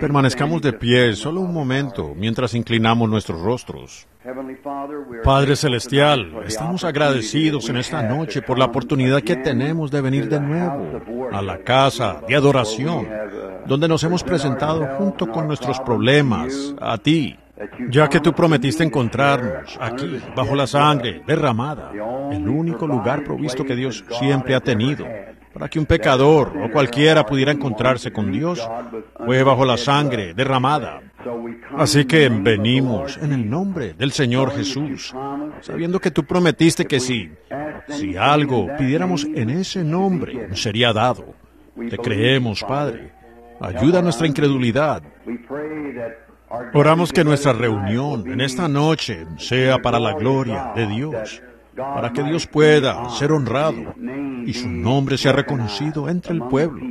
Permanezcamos de pie solo un momento mientras inclinamos nuestros rostros. Padre Celestial, estamos agradecidos en esta noche por la oportunidad que tenemos de venir de nuevo a la casa de adoración, donde nos hemos presentado junto con nuestros problemas a ti, ya que tú prometiste encontrarnos aquí, bajo la sangre derramada, el único lugar provisto que Dios siempre ha tenido. Para que un pecador o cualquiera pudiera encontrarse con Dios, fue bajo la sangre derramada. Así que venimos en el nombre del Señor Jesús, sabiendo que tú prometiste que si algo pidiéramos en ese nombre, nos sería dado. Te creemos, Padre. Ayuda a nuestra incredulidad. Oramos que nuestra reunión en esta noche sea para la gloria de Dios, para que Dios pueda ser honrado y su nombre sea reconocido entre el pueblo,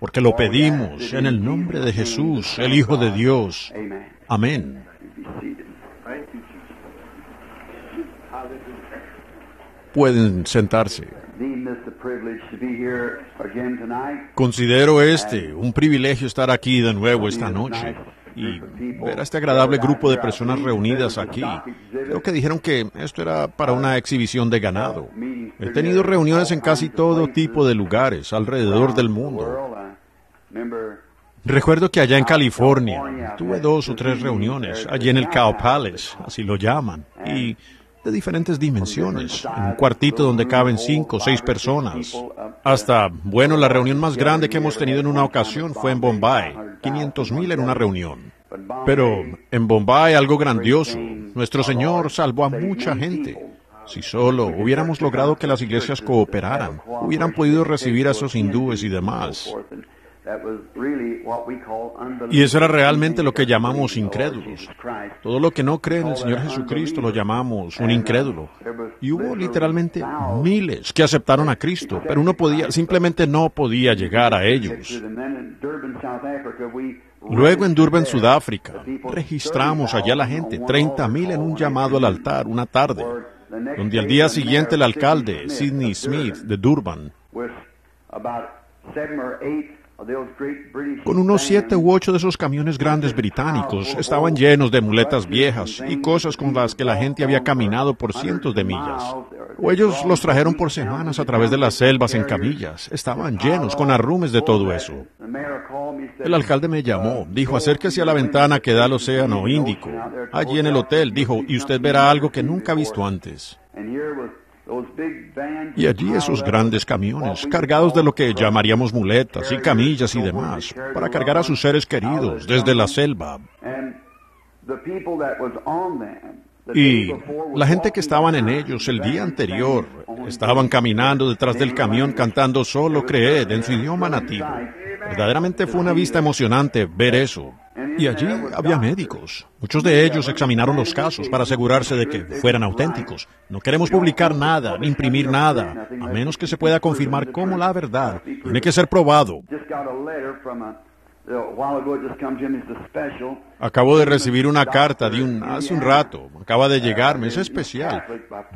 porque lo pedimos en el nombre de Jesús, el Hijo de Dios. Amén. Pueden sentarse. Considero un privilegio estar aquí de nuevo esta noche y ver a este agradable grupo de personas reunidas aquí. Creo que dijeron que esto era para una exhibición de ganado. He tenido reuniones en casi todo tipo de lugares alrededor del mundo. Recuerdo que allá en California tuve 2 o 3 reuniones, allí en el Cow Palace, así lo llaman, y de diferentes dimensiones, en un cuartito donde caben 5 o 6 personas. Hasta, bueno, la reunión más grande que hemos tenido en una ocasión fue en Bombay, 500,000 en una reunión. Pero en Bombay algo grandioso, nuestro Señor salvó a mucha gente. Si solo hubiéramos logrado que las iglesias cooperaran, hubieran podido recibir a esos hindúes y demás. Y eso era realmente lo que llamamos incrédulos. Todo lo que no cree en el Señor Jesucristo lo llamamos un incrédulo. Y hubo literalmente miles que aceptaron a Cristo, pero uno simplemente no podía llegar a ellos. Luego en Durban, Sudáfrica, registramos allá a la gente, 30,000 en un llamado al altar una tarde, donde al día siguiente el alcalde, Sidney Smith, de Durban, con unos 7 u 8 de esos camiones grandes británicos, estaban llenos de muletas viejas y cosas con las que la gente había caminado por cientos de millas. O ellos los trajeron por semanas a través de las selvas en camillas. Estaban llenos con arrumes de todo eso. El alcalde me llamó, dijo, acérquese a la ventana que da al océano Índico. Allí en el hotel, dijo, y usted verá algo que nunca ha visto antes. Y allí esos grandes camiones, cargados de lo que llamaríamos muletas y camillas y demás, para cargar a sus seres queridos desde la selva. Y la gente que estaban en ellos el día anterior, estaban caminando detrás del camión cantando Solo Creed en su idioma nativo. Verdaderamente fue una vista emocionante ver eso. Y allí había médicos. Muchos de ellos examinaron los casos para asegurarse de que fueran auténticos. No queremos publicar nada, ni imprimir nada, a menos que se pueda confirmar como la verdad. Tiene que ser probado. Acabo de recibir una carta de hace un rato, acaba de llegarme, es especial,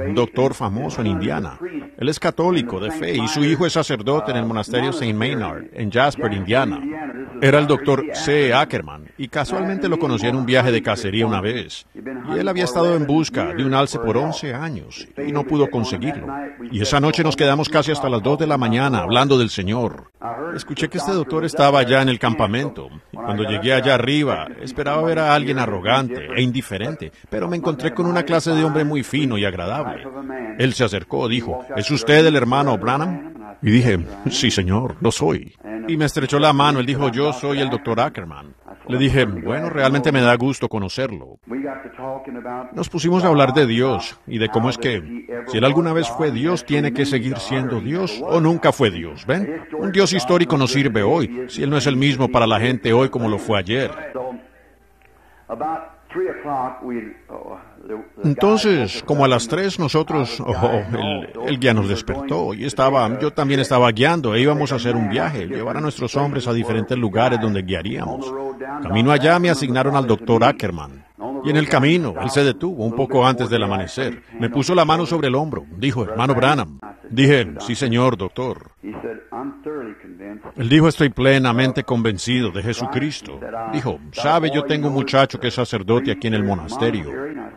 un doctor famoso en Indiana. Él es católico de fe y su hijo es sacerdote en el monasterio St. Maynard, en Jasper, Indiana. Era el doctor C. Ackerman y casualmente lo conocí en un viaje de cacería una vez. Y él había estado en busca de un alce por 11 años y no pudo conseguirlo. Y esa noche nos quedamos casi hasta las 2 de la mañana hablando del Señor. Escuché que este doctor estaba allá en el campamento y cuando llegué allá arriba, esperaba ver a alguien arrogante e indiferente, pero me encontré con una clase de hombre muy fino y agradable. Él se acercó, dijo, ¿es usted el hermano Branham? Y dije, sí, señor, lo soy. Y me estrechó la mano, él dijo, yo soy el doctor Ackerman. Le dije, bueno, realmente me da gusto conocerlo. Nos pusimos a hablar de Dios y de cómo es que, si él alguna vez fue Dios, tiene que seguir siendo Dios o nunca fue Dios, ¿ven? Un Dios histórico no sirve hoy, si él no es el mismo para la gente hoy como lo fue ayer. Entonces, como a las 3 nosotros, el guía nos despertó y yo también estaba guiando e íbamos a hacer un viaje, llevar a nuestros hombres a diferentes lugares donde guiaríamos. Camino allá me asignaron al doctor Ackerman y en el camino él se detuvo un poco antes del amanecer, me puso la mano sobre el hombro, dijo, hermano Branham, Dije, sí señor, doctor. Él dijo, estoy plenamente convencido de Jesucristo. Dijo, sabe, yo tengo un muchacho que es sacerdote aquí en el monasterio.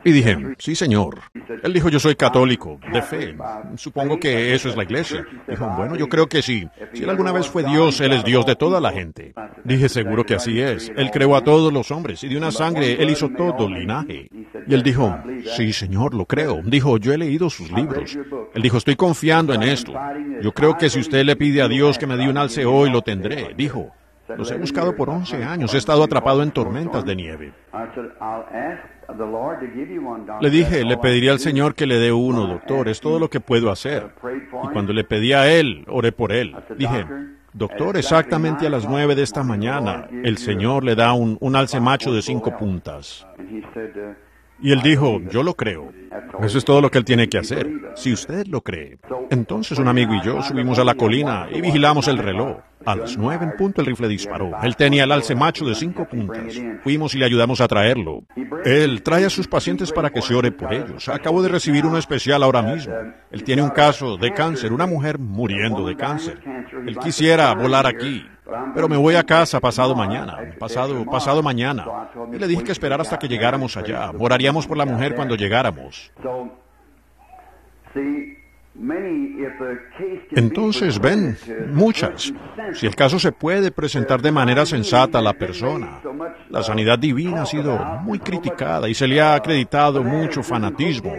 Y dije, sí señor. Él dijo, yo soy católico, de fe. Supongo que eso es la iglesia. Dijo, bueno, yo creo que sí. Si él alguna vez fue Dios, él es Dios de toda la gente. Dije, seguro que así es. Él creó a todos los hombres y de una sangre él hizo todo el linaje. Y él dijo, sí señor, lo creo. Dijo, yo he leído sus libros. Él dijo, estoy confiando en esto. Yo creo que si usted le pide a Dios que me dé un alce hoy, lo tendré. Dijo, los he buscado por 11 años, he estado atrapado en tormentas de nieve. Le dije, le pediría al Señor que le dé uno, doctor, es todo lo que puedo hacer. Y cuando le pedí a él, oré por él. Dije, doctor, exactamente a las 9 de esta mañana, el Señor le da un alce macho de 5 puntas. Y él dijo, yo lo creo. Eso es todo lo que él tiene que hacer, si usted lo cree. Entonces un amigo y yo subimos a la colina y vigilamos el reloj. A las 9 en punto el rifle disparó. Él tenía el alce macho de 5 puntas. Fuimos y le ayudamos a traerlo. Él trae a sus pacientes para que se ore por ellos. Acabo de recibir uno especial ahora mismo. Él tiene un caso de cáncer, una mujer muriendo de cáncer. Él quisiera volar aquí, pero me voy a casa pasado mañana. Y le dije que esperara hasta que llegáramos allá. Oraríamos por la mujer cuando llegáramos. Entonces, ven, muchas. Si el caso se puede presentar de manera sensata a la persona. La sanidad divina ha sido muy criticada y se le ha acreditado mucho fanatismo,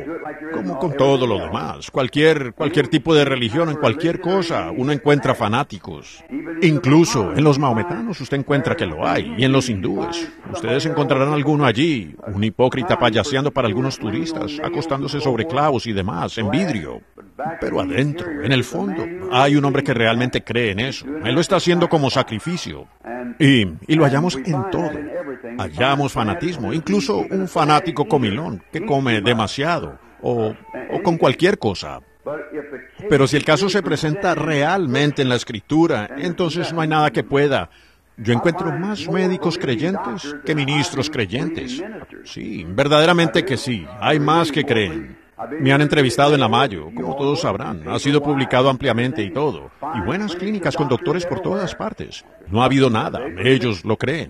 como con todo lo demás. Cualquier tipo de religión, en cualquier cosa, uno encuentra fanáticos. Incluso en los mahometanos usted encuentra que lo hay, y en los hindúes. Ustedes encontrarán alguno allí, un hipócrita payaseando para algunos turistas, acostándose sobre clavos y demás, en vidrio. Pero adentro, en el fondo, hay un hombre que realmente cree en eso. Él lo está haciendo como sacrificio. Y lo hallamos en todo. Hallamos fanatismo, incluso un fanático comilón que come demasiado o con cualquier cosa. Pero si el caso se presenta realmente en la Escritura, entonces no hay nada que pueda. Yo encuentro más médicos creyentes que ministros creyentes. Sí, verdaderamente que sí. Hay más que creen. Me han entrevistado en la Mayo, como todos sabrán. Ha sido publicado ampliamente y todo. Y buenas clínicas con doctores por todas partes. No ha habido nada. Ellos lo creen.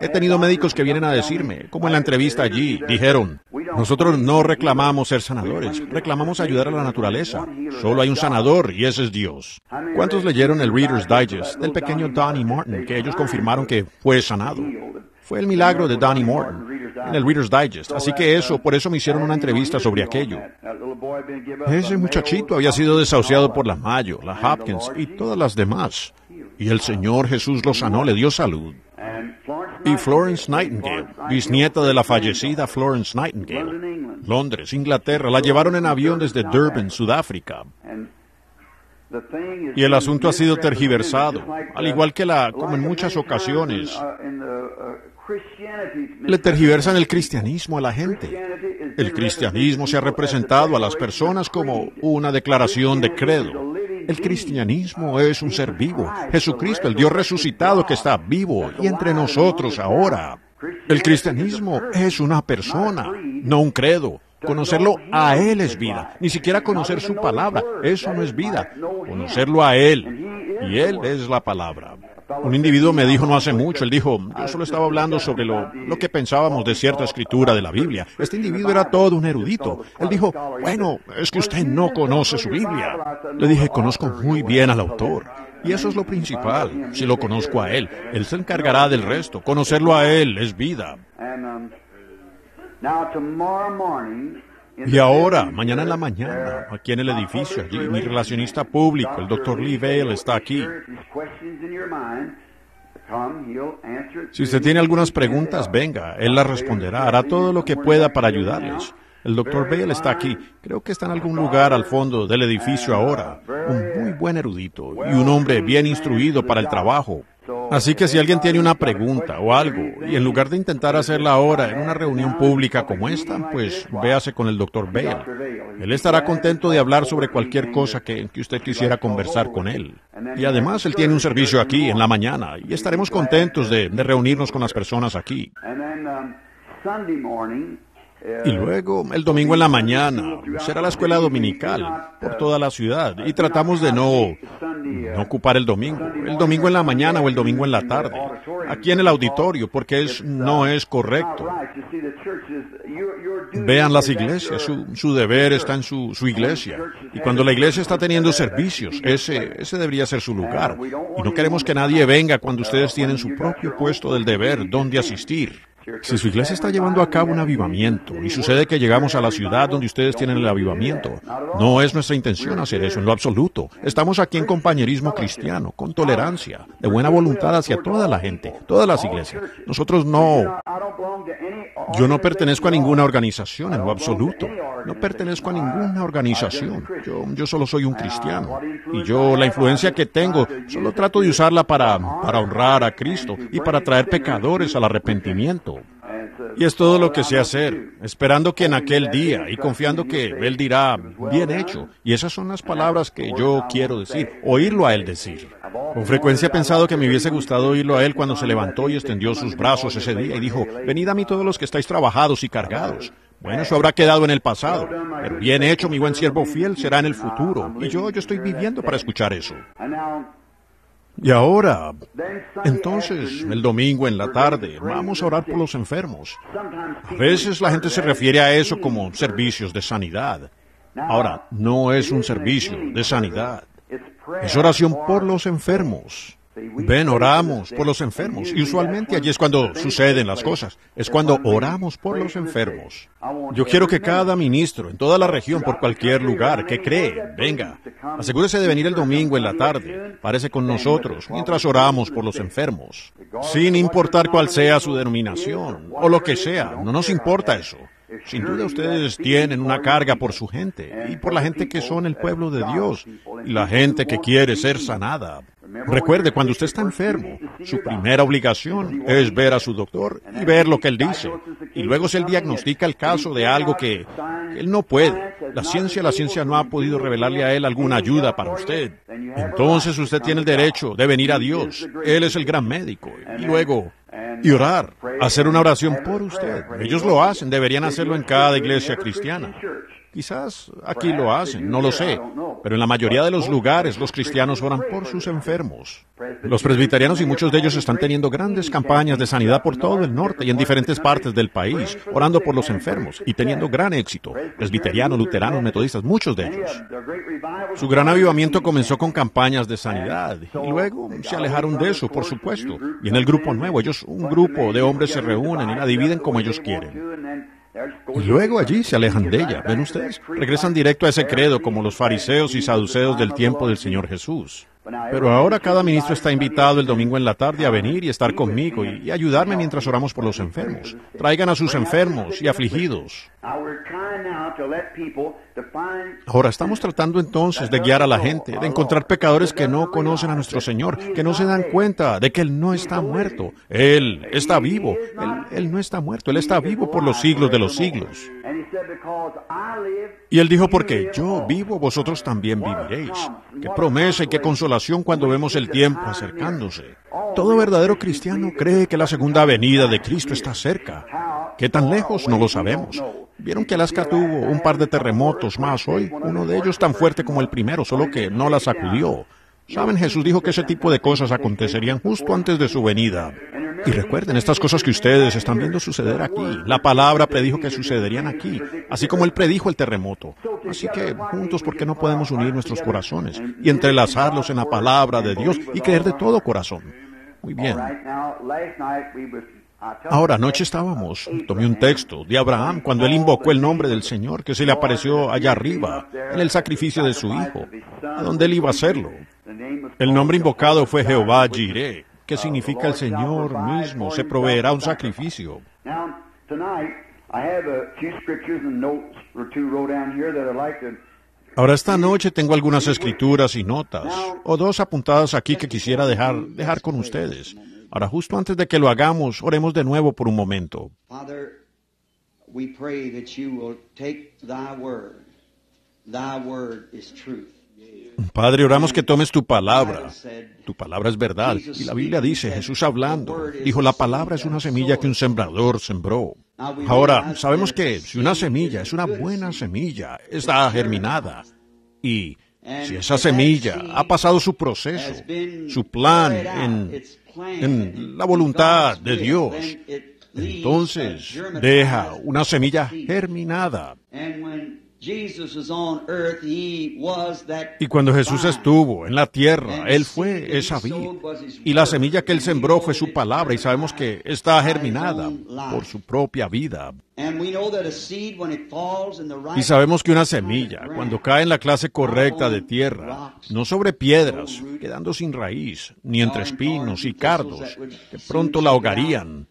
He tenido médicos que vienen a decirme, como en la entrevista allí, dijeron, nosotros no reclamamos ser sanadores, reclamamos ayudar a la naturaleza. Solo hay un sanador y ese es Dios. ¿Cuántos leyeron el Reader's Digest del pequeño Donnie Morton, que ellos confirmaron que fue sanado? Fue el milagro de Donnie Morton en el Reader's Digest. Así que eso, por eso me hicieron una entrevista sobre aquello. Ese muchachito había sido desahuciado por la Mayo, la Hopkins y todas las demás. Y el Señor Jesús lo sanó, le dio salud. Y Florence Nightingale, bisnieta de la fallecida Florence Nightingale, Londres, Inglaterra, la llevaron en avión desde Durban, Sudáfrica. Y el asunto ha sido tergiversado, al igual que como en muchas ocasiones. Le tergiversan el cristianismo a la gente. El cristianismo se ha representado a las personas como una declaración de credo. El cristianismo es un ser vivo. Jesucristo, el Dios resucitado que está vivo y entre nosotros ahora. El cristianismo es una persona, no un credo. Conocerlo a Él es vida. Ni siquiera conocer su palabra. Eso no es vida. Conocerlo a Él. Y Él es la palabra. Un individuo me dijo no hace mucho, él dijo, yo solo estaba hablando sobre lo que pensábamos de cierta escritura de la Biblia. Este individuo era todo un erudito. Él dijo, bueno, es que usted no conoce su Biblia. Le dije, conozco muy bien al autor. Y eso es lo principal. Si lo conozco a él, él se encargará del resto. Conocerlo a él es vida. Y ahora, mañana en la mañana, aquí en el edificio, allí, mi relacionista público, el doctor Lee Bale, está aquí. Si usted tiene algunas preguntas, venga, él las responderá, hará todo lo que pueda para ayudarles. El doctor Bale está aquí, creo que está en algún lugar al fondo del edificio ahora. Un muy buen erudito y un hombre bien instruido para el trabajo. Así que si alguien tiene una pregunta o algo, y en lugar de intentar hacerla ahora en una reunión pública como esta, pues véase con el Dr. Bale. Él estará contento de hablar sobre cualquier cosa que usted quisiera conversar con él. Y además, él tiene un servicio aquí en la mañana, y estaremos contentos de reunirnos con las personas aquí. Y luego, el domingo en la mañana, será la escuela dominical por toda la ciudad. Y tratamos de no ocupar el domingo en la mañana o el domingo en la tarde, aquí en el auditorio, porque no es correcto. Vean las iglesias, su deber está en su iglesia. Y cuando la iglesia está teniendo servicios, ese debería ser su lugar. Y no queremos que nadie venga cuando ustedes tienen su propio puesto del deber, donde asistir. Si su iglesia está llevando a cabo un avivamiento y sucede que llegamos a la ciudad donde ustedes tienen el avivamiento, no es nuestra intención hacer eso en lo absoluto. Estamos aquí en compañerismo cristiano, con tolerancia, de buena voluntad hacia toda la gente, todas las iglesias. Nosotros no... Yo no pertenezco a ninguna organización en lo absoluto. No pertenezco a ninguna organización. Yo solo soy un cristiano. Y yo, la influencia que tengo, solo trato de usarla para honrar a Cristo y para traer pecadores al arrepentimiento. Y es todo lo que sé hacer, esperando que en aquel día y confiando que Él dirá, bien hecho. Y esas son las palabras que yo quiero decir, oírlo a Él decir. Con frecuencia he pensado que me hubiese gustado oírlo a Él cuando se levantó y extendió sus brazos ese día y dijo, venid a mí todos los que estáis trabajados y cargados. Bueno, eso habrá quedado en el pasado, pero bien hecho, mi buen siervo fiel, será en el futuro. Y yo estoy viviendo para escuchar eso. Y ahora, entonces, el domingo en la tarde, vamos a orar por los enfermos. A veces la gente se refiere a eso como servicios de sanidad. Ahora, no es un servicio de sanidad. Es oración por los enfermos. Ven, oramos por los enfermos. Y usualmente allí es cuando suceden las cosas. Es cuando oramos por los enfermos. Yo quiero que cada ministro en toda la región, por cualquier lugar, que cree, venga. Asegúrese de venir el domingo en la tarde. Párese con nosotros mientras oramos por los enfermos. Sin importar cuál sea su denominación o lo que sea. No nos importa eso. Sin duda ustedes tienen una carga por su gente y por la gente que son el pueblo de Dios y la gente que quiere ser sanada. Recuerde, cuando usted está enfermo, su primera obligación es ver a su doctor y ver lo que él dice. Y luego si él diagnostica el caso de algo que él no puede, la ciencia no ha podido revelarle a él alguna ayuda para usted. Entonces usted tiene el derecho de venir a Dios. Él es el gran médico. Y luego... y orar, hacer una oración por usted. Ellos lo hacen, deberían hacerlo en cada iglesia cristiana. Quizás aquí lo hacen, no lo sé, pero en la mayoría de los lugares los cristianos oran por sus enfermos. Los presbiterianos y muchos de ellos están teniendo grandes campañas de sanidad por todo el norte y en diferentes partes del país, orando por los enfermos y teniendo gran éxito. Presbiterianos, luteranos, metodistas, muchos de ellos. Su gran avivamiento comenzó con campañas de sanidad y luego se alejaron de eso, por supuesto. Y en el grupo nuevo, un grupo de hombres se reúnen y la dividen como ellos quieren. Y luego allí se alejan de ella, ¿ven ustedes? Regresan directo a ese credo como los fariseos y saduceos del tiempo del Señor Jesús. Pero ahora cada ministro está invitado el domingo en la tarde a venir y estar conmigo y ayudarme mientras oramos por los enfermos. Traigan a sus enfermos y afligidos. Ahora, estamos tratando entonces de guiar a la gente, de encontrar pecadores que no conocen a nuestro Señor, que no se dan cuenta de que Él no está muerto. Él está vivo. Él no está muerto. Él está vivo por los siglos de los siglos. Y Él dijo, porque yo vivo, vosotros también viviréis. Qué promesa y qué consolación cuando vemos el tiempo acercándose. Todo verdadero cristiano cree que la segunda venida de Cristo está cerca. ¿Qué tan lejos? No lo sabemos. ¿Vieron que Alaska tuvo un par de terremotos más hoy? Uno de ellos tan fuerte como el primero, solo que no la sacudió. ¿Saben? Jesús dijo que ese tipo de cosas acontecerían justo antes de su venida. Y recuerden, estas cosas que ustedes están viendo suceder aquí. La palabra predijo que sucederían aquí, así como Él predijo el terremoto. Así que, juntos, ¿por qué no podemos unir nuestros corazones y entrelazarlos en la palabra de Dios y creer de todo corazón? Muy bien. Ahora, anoche tomé un texto de Abraham cuando él invocó el nombre del Señor que se le apareció allá arriba, en el sacrificio de su hijo, a donde él iba a hacerlo. El nombre invocado fue Jehová Jireh, que significa el Señor mismo se proveerá un sacrificio. Ahora, esta noche tengo algunas escrituras y notas, o dos apuntadas aquí que quisiera dejar con ustedes. Ahora, justo antes de que lo hagamos, oremos de nuevo por un momento. Padre, oramos que tomes tu palabra. Tu palabra es verdad. Y la Biblia dice, Jesús hablando, dijo, la palabra es una semilla que un sembrador sembró. Ahora, sabemos que si una semilla es una buena semilla, está germinada, y si esa semilla ha pasado su proceso, su plan en la voluntad de Dios, entonces deja una semilla germinada. Y cuando Jesús estuvo en la tierra, Él fue esa vid. Y la semilla que Él sembró fue su palabra, y sabemos que está germinada por su propia vida. Y sabemos que una semilla, cuando cae en la clase correcta de tierra, no sobre piedras, quedando sin raíz, ni entre espinos y cardos, que pronto la ahogarían,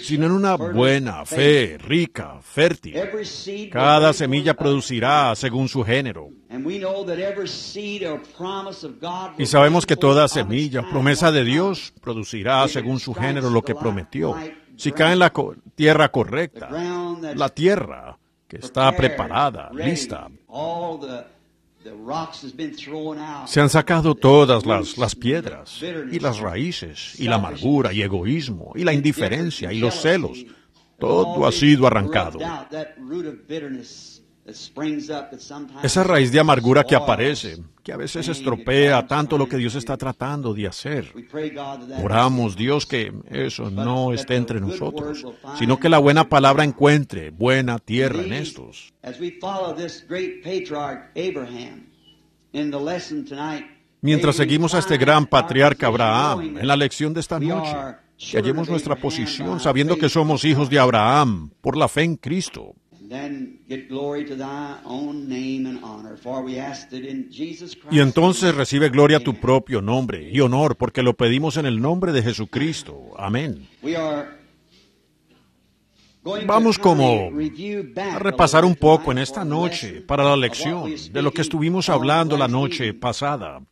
sino en una buena fe, rica, fértil. Cada semilla producirá según su género. Y sabemos que toda semilla, promesa de Dios, producirá según su género lo que prometió. Si cae en la tierra correcta, la tierra que está preparada, lista. Se han sacado todas las piedras, y las raíces, y la amargura, y egoísmo, y la indiferencia, y los celos. Todo ha sido arrancado. Esa raíz de amargura que aparece, que a veces estropea tanto lo que Dios está tratando de hacer. Oramos, Dios, que eso no esté entre nosotros, sino que la buena palabra encuentre buena tierra en estos. Mientras seguimos a este gran patriarca Abraham en la lección de esta noche, que hallemos nuestra posición sabiendo que somos hijos de Abraham por la fe en Cristo. Y entonces recibe gloria a tu propio nombre y honor, porque lo pedimos en el nombre de Jesucristo. Amén. Vamos como a repasar un poco en esta noche para la lección de lo que estuvimos hablando la noche pasada.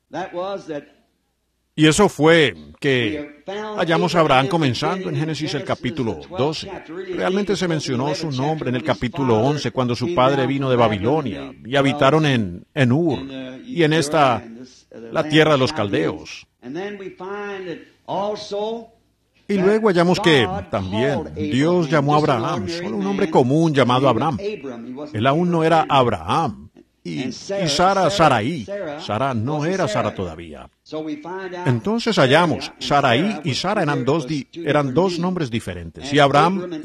Y eso fue que hallamos a Abraham comenzando en Génesis el capítulo 12. Realmente se mencionó su nombre en el capítulo 11, cuando su padre vino de Babilonia y habitaron en Ur y en esta, la tierra de los caldeos. Y luego hallamos que también Dios llamó a Abraham, solo un hombre común llamado Abraham. Él aún no era Abraham. Y Sara, Saraí. Sara no era Sara todavía. Entonces hallamos, Saraí y Sara eran dos nombres diferentes, y Abraham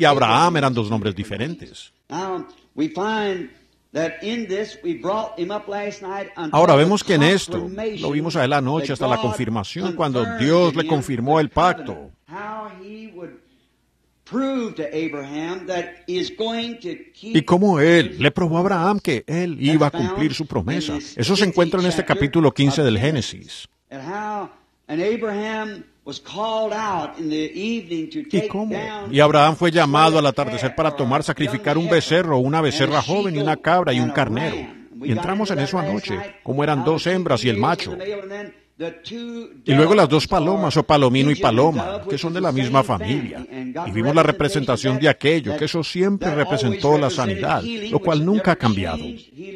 eran dos nombres diferentes. Ahora vemos que en esto, lo vimos a él anoche hasta la confirmación, cuando Dios le confirmó el pacto, y cómo Él le probó a Abraham que Él iba a cumplir su promesa. Eso se encuentra en este capítulo 15 del Génesis. Y Abraham fue llamado al atardecer para sacrificar un becerro, una becerra joven y una cabra y un carnero. Y entramos en eso anoche, como eran dos hembras y el macho. Y luego las dos palomas, o palomino y paloma, que son de la misma familia. Y vimos la representación de aquello, que eso siempre representó la sanidad, lo cual nunca ha cambiado.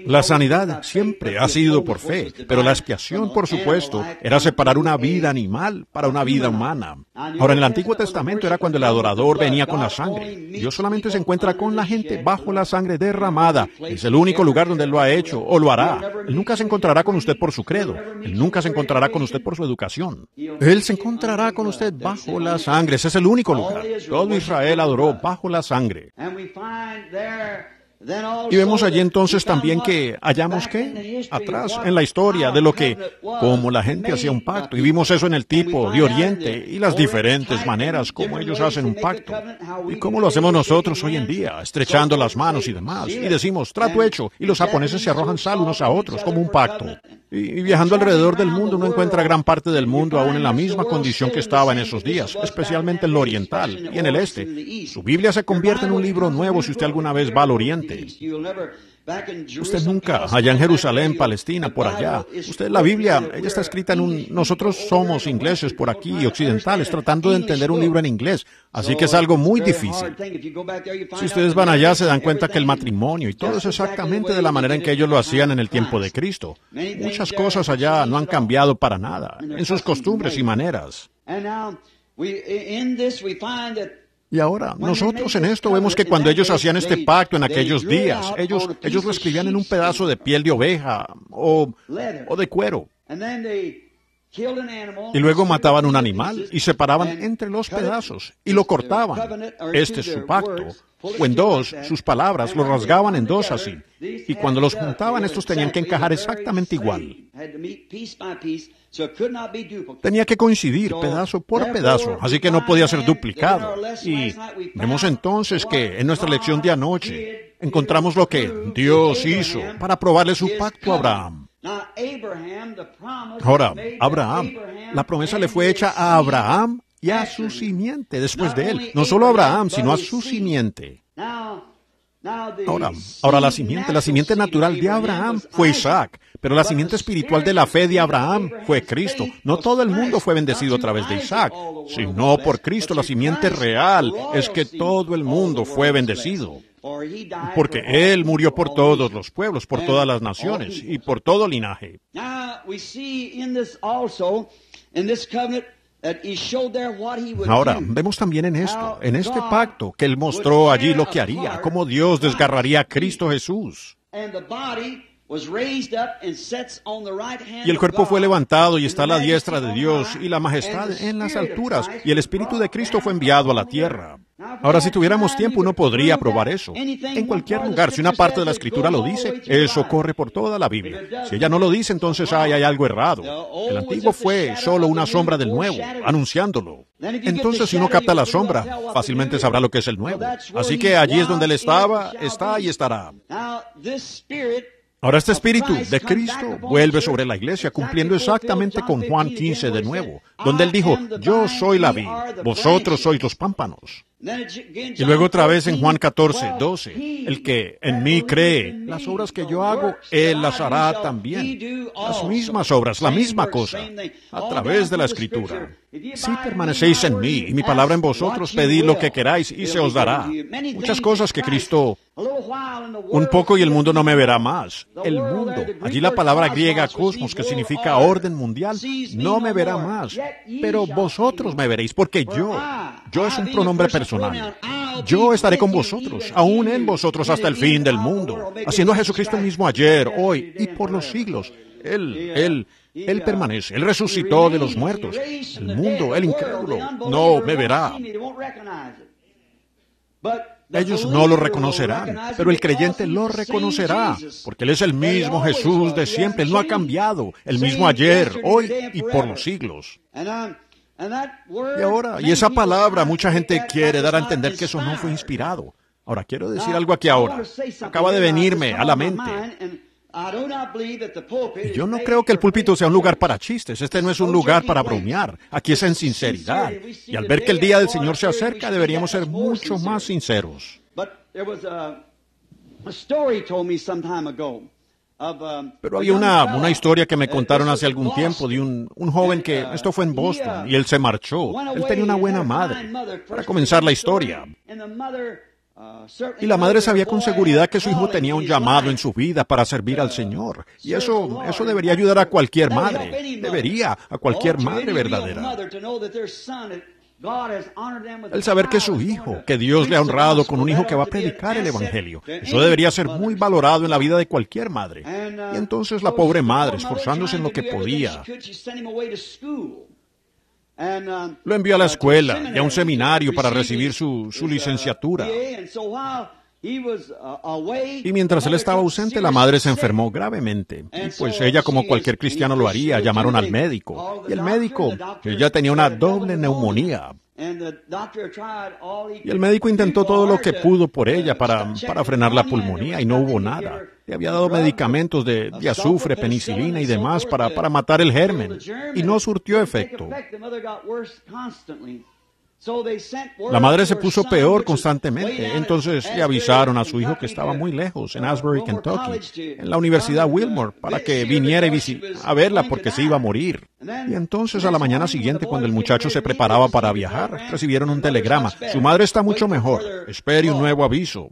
La sanidad siempre ha sido por fe, pero la expiación, por supuesto, era separar una vida animal para una vida humana. Ahora, en el Antiguo Testamento era cuando el adorador venía con la sangre. Dios solamente se encuentra con la gente bajo la sangre derramada. Es el único lugar donde Él lo ha hecho, o lo hará. Él nunca se encontrará con usted por su credo. Él nunca se encontrará con usted por su educación. Él se encontrará con usted bajo la sangre. Ese es el único lugar. Todo Israel adoró bajo la sangre. Y vemos allí entonces también que hallamos que atrás en la historia de lo que, como la gente hacía un pacto, y vimos eso en el tipo de Oriente y las diferentes maneras como ellos hacen un pacto, y cómo lo hacemos nosotros hoy en día, estrechando las manos y demás, y decimos, trato hecho, y los japoneses se arrojan sal unos a otros como un pacto. Y viajando alrededor del mundo, uno encuentra gran parte del mundo aún en la misma condición que estaba en esos días, especialmente en lo oriental y en el este. Su Biblia se convierte en un libro nuevo si usted alguna vez va al oriente. Usted nunca, allá en Jerusalén, Palestina, por allá. Usted, la Biblia, ella está escrita en un... Nosotros somos ingleses por aquí, occidentales, tratando de entender un libro en inglés. Así que es algo muy difícil. Si ustedes van allá, se dan cuenta que el matrimonio y todo es exactamente de la manera en que ellos lo hacían en el tiempo de Cristo. Muchas cosas allá no han cambiado para nada, en sus costumbres y maneras. Y Y ahora, nosotros en esto vemos que cuando ellos hacían este pacto en aquellos días, ellos lo escribían en un pedazo de piel de oveja o de cuero. Y luego mataban un animal y separaban entre los pedazos y lo cortaban. Este es su pacto. O en dos, sus palabras, lo rasgaban en dos así. Y cuando los juntaban, estos tenían que encajar exactamente igual. Tenía que coincidir pedazo por pedazo, así que no podía ser duplicado. Y vemos entonces que en nuestra lección de anoche encontramos lo que Dios hizo para probarle su pacto a Abraham. Ahora, Abraham, la promesa le fue hecha a Abraham y a su simiente después de él. No solo a Abraham, sino a su simiente. Ahora la simiente natural de Abraham fue Isaac, pero la simiente espiritual de la fe de Abraham fue Cristo. No todo el mundo fue bendecido a través de Isaac, sino por Cristo. La simiente real es que todo el mundo fue bendecido, porque Él murió por todos los pueblos, por todas las naciones y por todo linaje. Ahora, vemos también en esto, en este pacto, que Él mostró allí lo que haría, cómo Dios desgarraría a Cristo Jesús. Y el cuerpo fue levantado y está a la diestra de Dios, y la majestad en las alturas, y el Espíritu de Cristo fue enviado a la tierra. Ahora, si tuviéramos tiempo, uno podría probar eso. En cualquier lugar, si una parte de la Escritura lo dice, eso corre por toda la Biblia. Si ella no lo dice, entonces hay algo errado. El antiguo fue solo una sombra del nuevo, anunciándolo. Entonces, si uno capta la sombra, fácilmente sabrá lo que es el nuevo. Así que allí es donde Él estaba, está y estará. Ahora este Espíritu de Cristo vuelve sobre la iglesia, cumpliendo exactamente con Juan 15 de nuevo, donde Él dijo, yo soy la vid, vosotros sois los pámpanos. Y luego otra vez en Juan 14, 12, el que en mí cree, las obras que yo hago, Él las hará también. Las mismas obras, la misma cosa, a través de la Escritura. Si permanecéis en mí y mi palabra en vosotros, pedid lo que queráis y se os dará. Muchas cosas que Cristo, un poco y el mundo no me verá más. El mundo, allí la palabra griega cosmos, que significa orden mundial, no me verá más. Pero vosotros me veréis, porque yo es un pronombre personal. Yo estaré con vosotros, aún en vosotros hasta el fin del mundo, haciendo a Jesucristo mismo ayer, hoy y por los siglos. Él permanece, Él resucitó de los muertos. El mundo, el incrédulo, no me verá. Ellos no lo reconocerán, pero el creyente lo reconocerá, porque Él es el mismo Jesús de siempre. Él no ha cambiado, el mismo ayer, hoy y por los siglos. Y ahora, y esa palabra, mucha gente quiere dar a entender que eso no fue inspirado. Ahora, quiero decir algo aquí ahora. Acaba de venirme a la mente. Yo no creo que el púlpito sea un lugar para chistes. Este no es un lugar para bromear. Aquí es en sinceridad. Y al ver que el día del Señor se acerca, deberíamos ser mucho más sinceros. Pero había una historia que me contaron hace algún tiempo de un joven que, esto fue en Boston, y él se marchó. Él tenía una buena madre, para comenzar la historia. Y la madre sabía con seguridad que su hijo tenía un llamado en su vida para servir al Señor. Y eso debería ayudar a cualquier madre. Debería, a cualquier madre verdadera. El saber que su hijo, que Dios le ha honrado con un hijo que va a predicar el Evangelio, eso debería ser muy valorado en la vida de cualquier madre. Y entonces la pobre madre, esforzándose en lo que podía, lo envió a la escuela y a un seminario para recibir su licenciatura. Y mientras él estaba ausente, la madre se enfermó gravemente. Y pues ella, como cualquier cristiano lo haría, llamaron al médico. Y el médico, ella tenía una doble neumonía. Y el médico intentó todo lo que pudo por ella para frenar la pulmonía y no hubo nada. Le había dado medicamentos de azufre, penicilina y demás para matar el germen. Y no surtió efecto. La madre se puso peor constantemente, entonces le avisaron a su hijo que estaba muy lejos, en Asbury, Kentucky, en la Universidad Wilmore, para que viniera a verla porque se iba a morir. Y entonces a la mañana siguiente, cuando el muchacho se preparaba para viajar, recibieron un telegrama. Su madre está mucho mejor. Espere un nuevo aviso.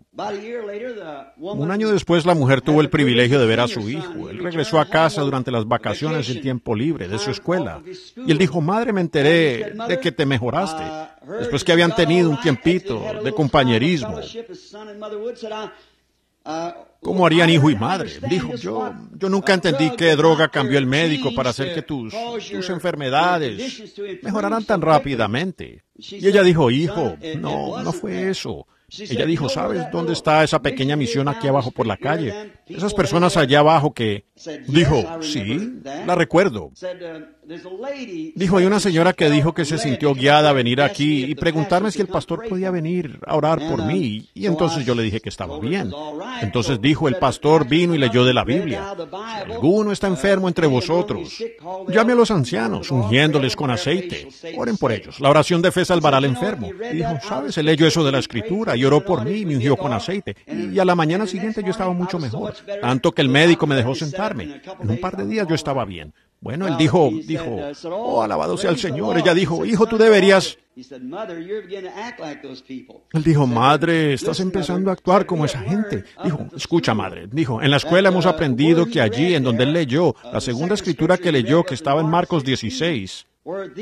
Un año después, la mujer tuvo el privilegio de ver a su hijo. Él regresó a casa durante las vacaciones en tiempo libre de su escuela. Y él dijo, madre, me enteré de que te mejoraste. Después que habían tenido un tiempito de compañerismo. ¿Cómo harían hijo y madre? Dijo, yo nunca entendí qué droga cambió el médico para hacer que tus enfermedades mejoraran tan rápidamente. Y ella dijo, hijo, no fue eso. Ella dijo, ¿sabes dónde está esa pequeña misión aquí abajo por la calle? Esas personas allá abajo que... Dijo, sí, la recuerdo. Dijo, hay una señora que dijo que se sintió guiada a venir aquí y preguntarme si el pastor podía venir a orar por mí. Y entonces yo le dije que estaba bien. Entonces dijo, el pastor vino y leyó de la Biblia. Si alguno está enfermo entre vosotros, llame a los ancianos, ungiéndoles con aceite. Oren por ellos. La oración de fe salvará al enfermo. Y dijo, ¿sabes? Él leyó eso de la Escritura y oró por mí y me ungió con aceite. Y a la mañana siguiente yo estaba mucho mejor. Tanto que el médico me dejó sentarme. En un par de días yo estaba bien. Bueno, él dijo, oh, alabado sea el Señor. Ella dijo, hijo, tú deberías... Él dijo, madre, estás empezando a actuar como esa gente. Dijo, escucha, madre. Dijo, en la escuela hemos aprendido que allí, en donde él leyó, la segunda escritura que leyó, que estaba en Marcos 16...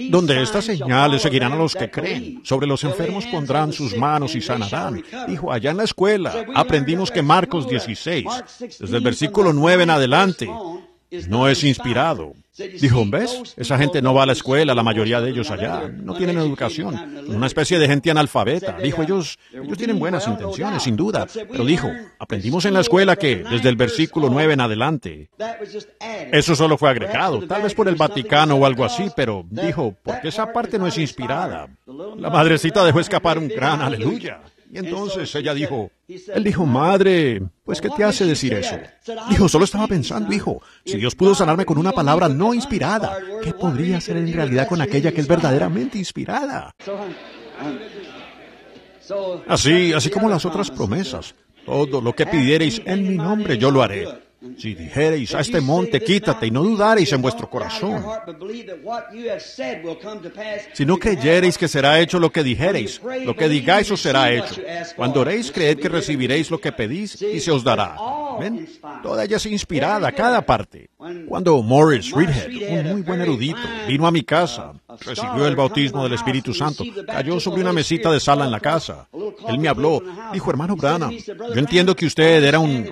donde estas señales seguirán a los que creen. Sobre los enfermos pondrán sus manos y sanarán. Dijo, allá en la escuela aprendimos que Marcos 16, desde el versículo 9 en adelante, no es inspirado. Dijo, ¿ves? Esa gente no va a la escuela, la mayoría de ellos allá. No tienen educación. Una especie de gente analfabeta. Dijo, ellos tienen buenas intenciones, sin duda. Pero dijo, aprendimos en la escuela que, desde el versículo 9 en adelante, eso solo fue agregado, tal vez por el Vaticano o algo así, pero dijo, porque esa parte no es inspirada. La madrecita dejó escapar un gran aleluya. Y entonces ella dijo, él dijo, madre, pues ¿qué te hace decir eso? Dijo, solo estaba pensando, hijo, si Dios pudo sanarme con una palabra no inspirada, ¿qué podría hacer en realidad con aquella que es verdaderamente inspirada? Así como las otras promesas, todo lo que pidiereis en mi nombre yo lo haré. Si dijereis a este monte, quítate, y no dudareis en vuestro corazón. Si no creyereis que será hecho lo que dijereis, lo que digáis os será hecho. Cuando oréis, creed que recibiréis lo que pedís y se os dará. ¿Ven? Toda ella es inspirada, cada parte. Cuando Morris Reedhead, un muy buen erudito, vino a mi casa, recibió el bautismo del Espíritu Santo, cayó sobre una mesita de sala en la casa. Él me habló, dijo, hermano Branham, yo entiendo que usted era un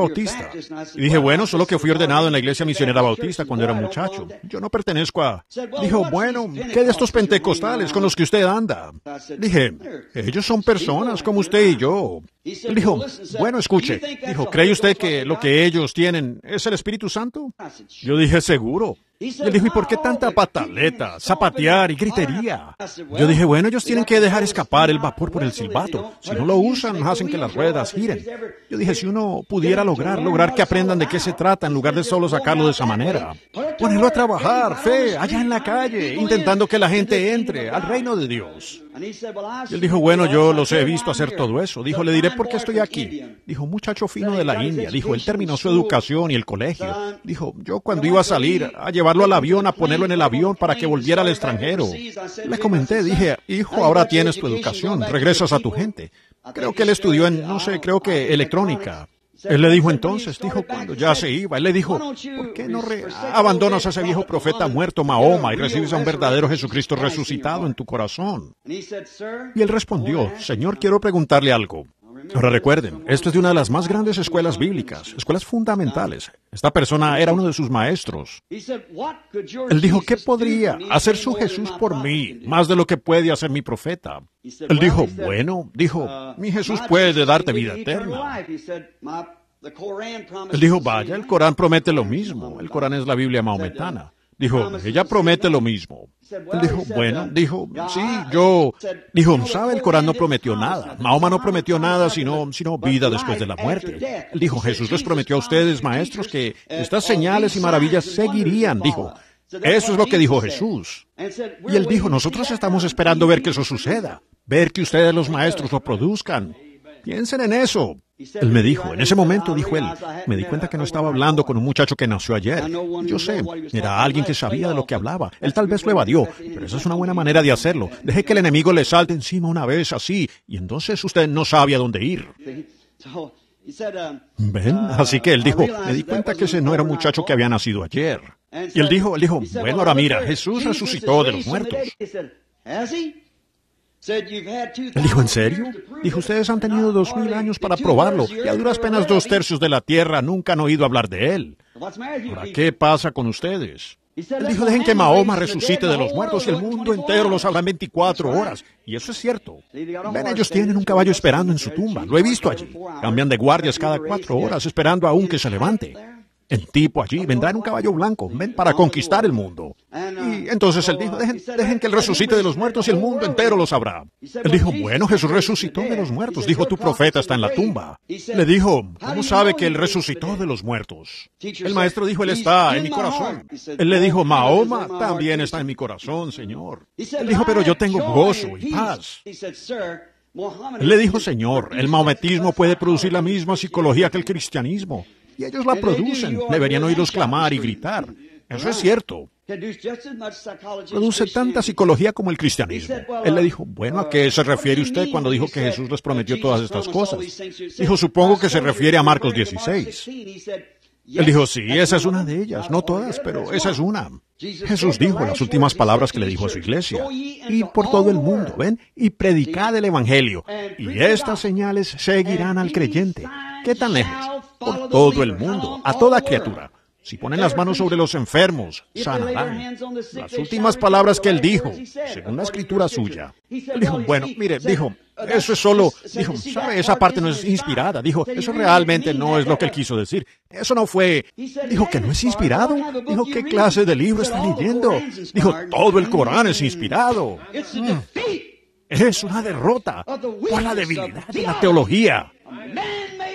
bautista. Y dije, bueno, solo que fui ordenado en la iglesia misionera bautista cuando era muchacho. Yo no pertenezco a... Dijo, bueno, ¿qué de estos pentecostales con los que usted anda? Dije, ellos son personas como usted y yo. Él dijo, bueno, escuche. Dijo, ¿cree usted que lo que ellos tienen es el Espíritu Santo? Yo dije, seguro. Él dijo, ¿y por qué tanta pataleta, zapatear y gritería? Yo dije, bueno, ellos tienen que dejar escapar el vapor por el silbato. Si no lo usan, hacen que las ruedas giren. Yo dije, si uno pudiera lograr que aprendan de qué se trata en lugar de solo sacarlo de esa manera. Ponerlo a trabajar, fe, allá en la calle, intentando que la gente entre al reino de Dios. Y él dijo, bueno, yo los he visto hacer todo eso. Dijo, le diré por qué estoy aquí. Dijo, muchacho fino de la India. Dijo, él terminó su educación y el colegio. Dijo, yo cuando iba a salir a llevarlo al avión, a ponerlo en el avión para que volviera al extranjero. Le comenté, dije, hijo, ahora tienes tu educación, regresas a tu gente. Creo que él estudió en, no sé, creo que electrónica. Él le dijo entonces, dijo cuando ya se iba, él le dijo, ¿por qué no abandonas a ese viejo profeta muerto Mahoma y recibes a un verdadero Jesucristo resucitado en tu corazón? Y él respondió, Señor, quiero preguntarle algo. Ahora recuerden, esto es de una de las más grandes escuelas bíblicas, escuelas fundamentales. Esta persona era uno de sus maestros. Él dijo, ¿qué podría hacer su Jesús por mí más de lo que puede hacer mi profeta? Él dijo, bueno, dijo, mi Jesús puede darte vida eterna. Él dijo, vaya, el Corán promete lo mismo. El Corán es la Biblia mahometana. Dijo, ella promete lo mismo. Él dijo, bueno, dijo, sí, yo... Dijo, ¿sabe? El Corán no prometió nada. Mahoma no prometió nada, sino vida después de la muerte. Él dijo, Jesús les prometió a ustedes, maestros, que estas señales y maravillas seguirían. Dijo, eso es lo que dijo Jesús. Y él dijo, nosotros estamos esperando ver que eso suceda, ver que ustedes los maestros lo produzcan. Piensen en eso. Él me dijo, en ese momento, dijo él, me di cuenta que no estaba hablando con un muchacho que nació ayer. Yo sé, era alguien que sabía de lo que hablaba. Él tal vez lo evadió, pero esa es una buena manera de hacerlo. Deje que el enemigo le salte encima una vez así, y entonces usted no sabe a dónde ir. ¿Ven? Así que él dijo, me di cuenta que ese no era un muchacho que había nacido ayer. Y él dijo, bueno, ahora mira, Jesús resucitó de los muertos. Él dijo, ¿en serio? Dijo, ustedes han tenido 2000 años para probarlo, y a duras penas 2/3 de la tierra nunca han oído hablar de él. ¿Ahora qué pasa con ustedes? Él dijo, dejen que Mahoma resucite de los muertos y el mundo entero lo sabrá en 24 horas. Y eso es cierto. Ven, ellos tienen un caballo esperando en su tumba. Lo he vivisto allí. Cambian de guardias cada 4 horas esperando aún que se levante. El tipo allí vendrá en un caballo blanco, ven, para conquistar el mundo. Y entonces él dijo, dejen que él resucite de los muertos y el mundo entero lo sabrá. Él dijo, bueno, Jesús resucitó de los muertos. Dijo, tu profeta está en la tumba. Le dijo, ¿cómo sabe que él resucitó de los muertos? El maestro dijo, él está en mi corazón. Él le dijo, Mahoma también está en mi corazón, Señor. Él dijo, pero yo tengo gozo y paz. Él le dijo, Señor, el mahometismo puede producir la misma psicología que el cristianismo. Y ellos la producen. Deberían oírlos clamar y gritar. Eso es cierto. Produce tanta psicología como el cristianismo. Él le dijo, bueno, ¿a qué se refiere usted cuando dijo que Jesús les prometió todas estas cosas? Dijo, supongo que se refiere a Marcos 16. Él dijo, sí, esa es una de ellas. No todas, pero esa es una. Jesús dijo las últimas palabras que le dijo a su iglesia. Y por todo el mundo, ven, y predicad el evangelio. Y estas señales seguirán al creyente. ¿Qué tan lejos? Por todo el mundo, a toda criatura. Si ponen las manos sobre los enfermos, sanarán. Las últimas palabras que él dijo, según la escritura suya. Él dijo, bueno, mire, dijo, eso es solo, dijo, ¿sabe? Esa parte no es inspirada. Dijo, eso realmente no es lo que él quiso decir. Eso no fue. Dijo, ¿que no es inspirado? Dijo, ¿qué clase de libro está leyendo? Dijo, todo el Corán es inspirado. Es una derrota por la debilidad de la teología.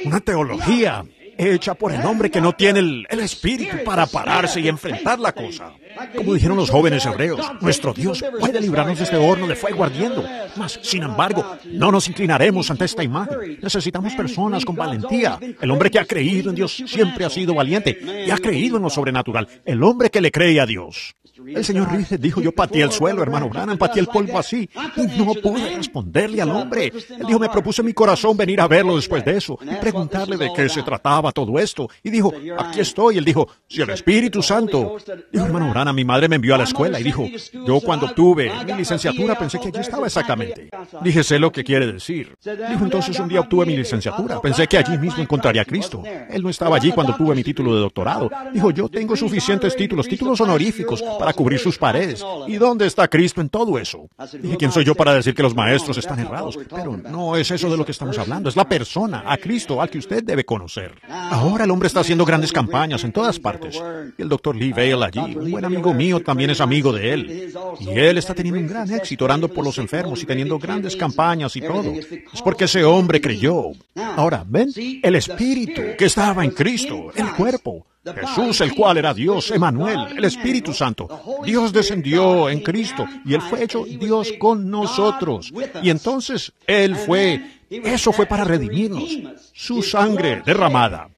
Una teología hecha por el hombre que no tiene el espíritu para pararse y enfrentar la cosa. Como dijeron los jóvenes hebreos, nuestro Dios puede librarnos de este horno de fuego ardiendo. Mas, sin embargo, no nos inclinaremos ante esta imagen. Necesitamos personas con valentía. El hombre que ha creído en Dios siempre ha sido valiente y ha creído en lo sobrenatural. El hombre que le cree a Dios. El señor Riggs dijo, yo pateé el suelo, hermano Branham, pateé el polvo así, y no pude responderle al hombre. Él dijo, me propuse en mi corazón venir a verlo después de eso, y preguntarle de qué se trataba todo esto. Y dijo, aquí estoy. Él dijo, si el Espíritu Santo. Dijo, hermano Branham, mi madre me envió a la escuela, y dijo, yo cuando obtuve mi licenciatura pensé que allí estaba exactamente. Dije, sé lo que quiere decir. Dijo, entonces un día obtuve mi licenciatura, pensé que allí mismo encontraría a Cristo. Él no estaba allí cuando obtuve mi título de doctorado. Dijo, yo tengo suficientes títulos, títulos honoríficos, para cubrir sus paredes. ¿Y dónde está Cristo en todo eso? Dije, ¿quién soy yo para decir que los maestros están errados? Pero no es eso de lo que estamos hablando. Es la persona, a Cristo, al que usted debe conocer. Ahora el hombre está haciendo grandes campañas en todas partes. Y el doctor Lee Bale allí, un buen amigo mío, también es amigo de él. Y él está teniendo un gran éxito orando por los enfermos y teniendo grandes campañas y todo. Es porque ese hombre creyó. Ahora, ¿ven? El espíritu que estaba en Cristo, el cuerpo. Jesús, el cual era Dios, Emanuel, el Espíritu Santo. Dios descendió en Cristo y Él fue hecho Dios con nosotros. Y entonces Él fue, eso fue para redimirnos, su sangre derramada.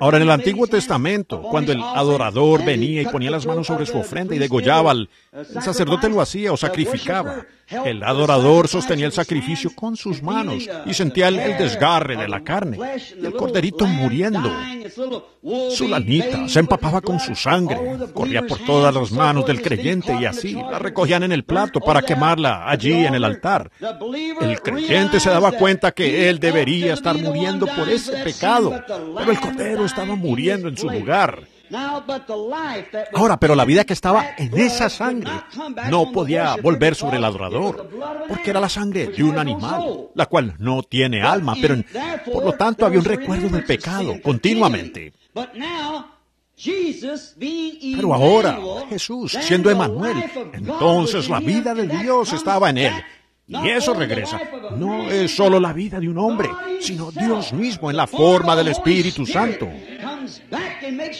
Ahora, en el Antiguo Testamento, cuando el adorador venía y ponía las manos sobre su ofrenda y degollaba, el sacerdote lo hacía o sacrificaba. El adorador sostenía el sacrificio con sus manos y sentía el desgarre de la carne, y el corderito muriendo. Su lanita se empapaba con su sangre, corría por todas las manos del creyente y así la recogían en el plato para quemarla allí en el altar. El creyente se daba cuenta que él debería estar muriendo por ese pecado, pero el cordero estaba muriendo en su lugar. Ahora, pero la vida que estaba en esa sangre no podía volver sobre el adorador, porque era la sangre de un animal, la cual no tiene alma, pero por lo tanto había un recuerdo del pecado continuamente. Pero ahora, Jesús, siendo Emanuel, entonces la vida de Dios estaba en él. Y eso regresa. No es solo la vida de un hombre, sino Dios mismo en la forma del Espíritu Santo.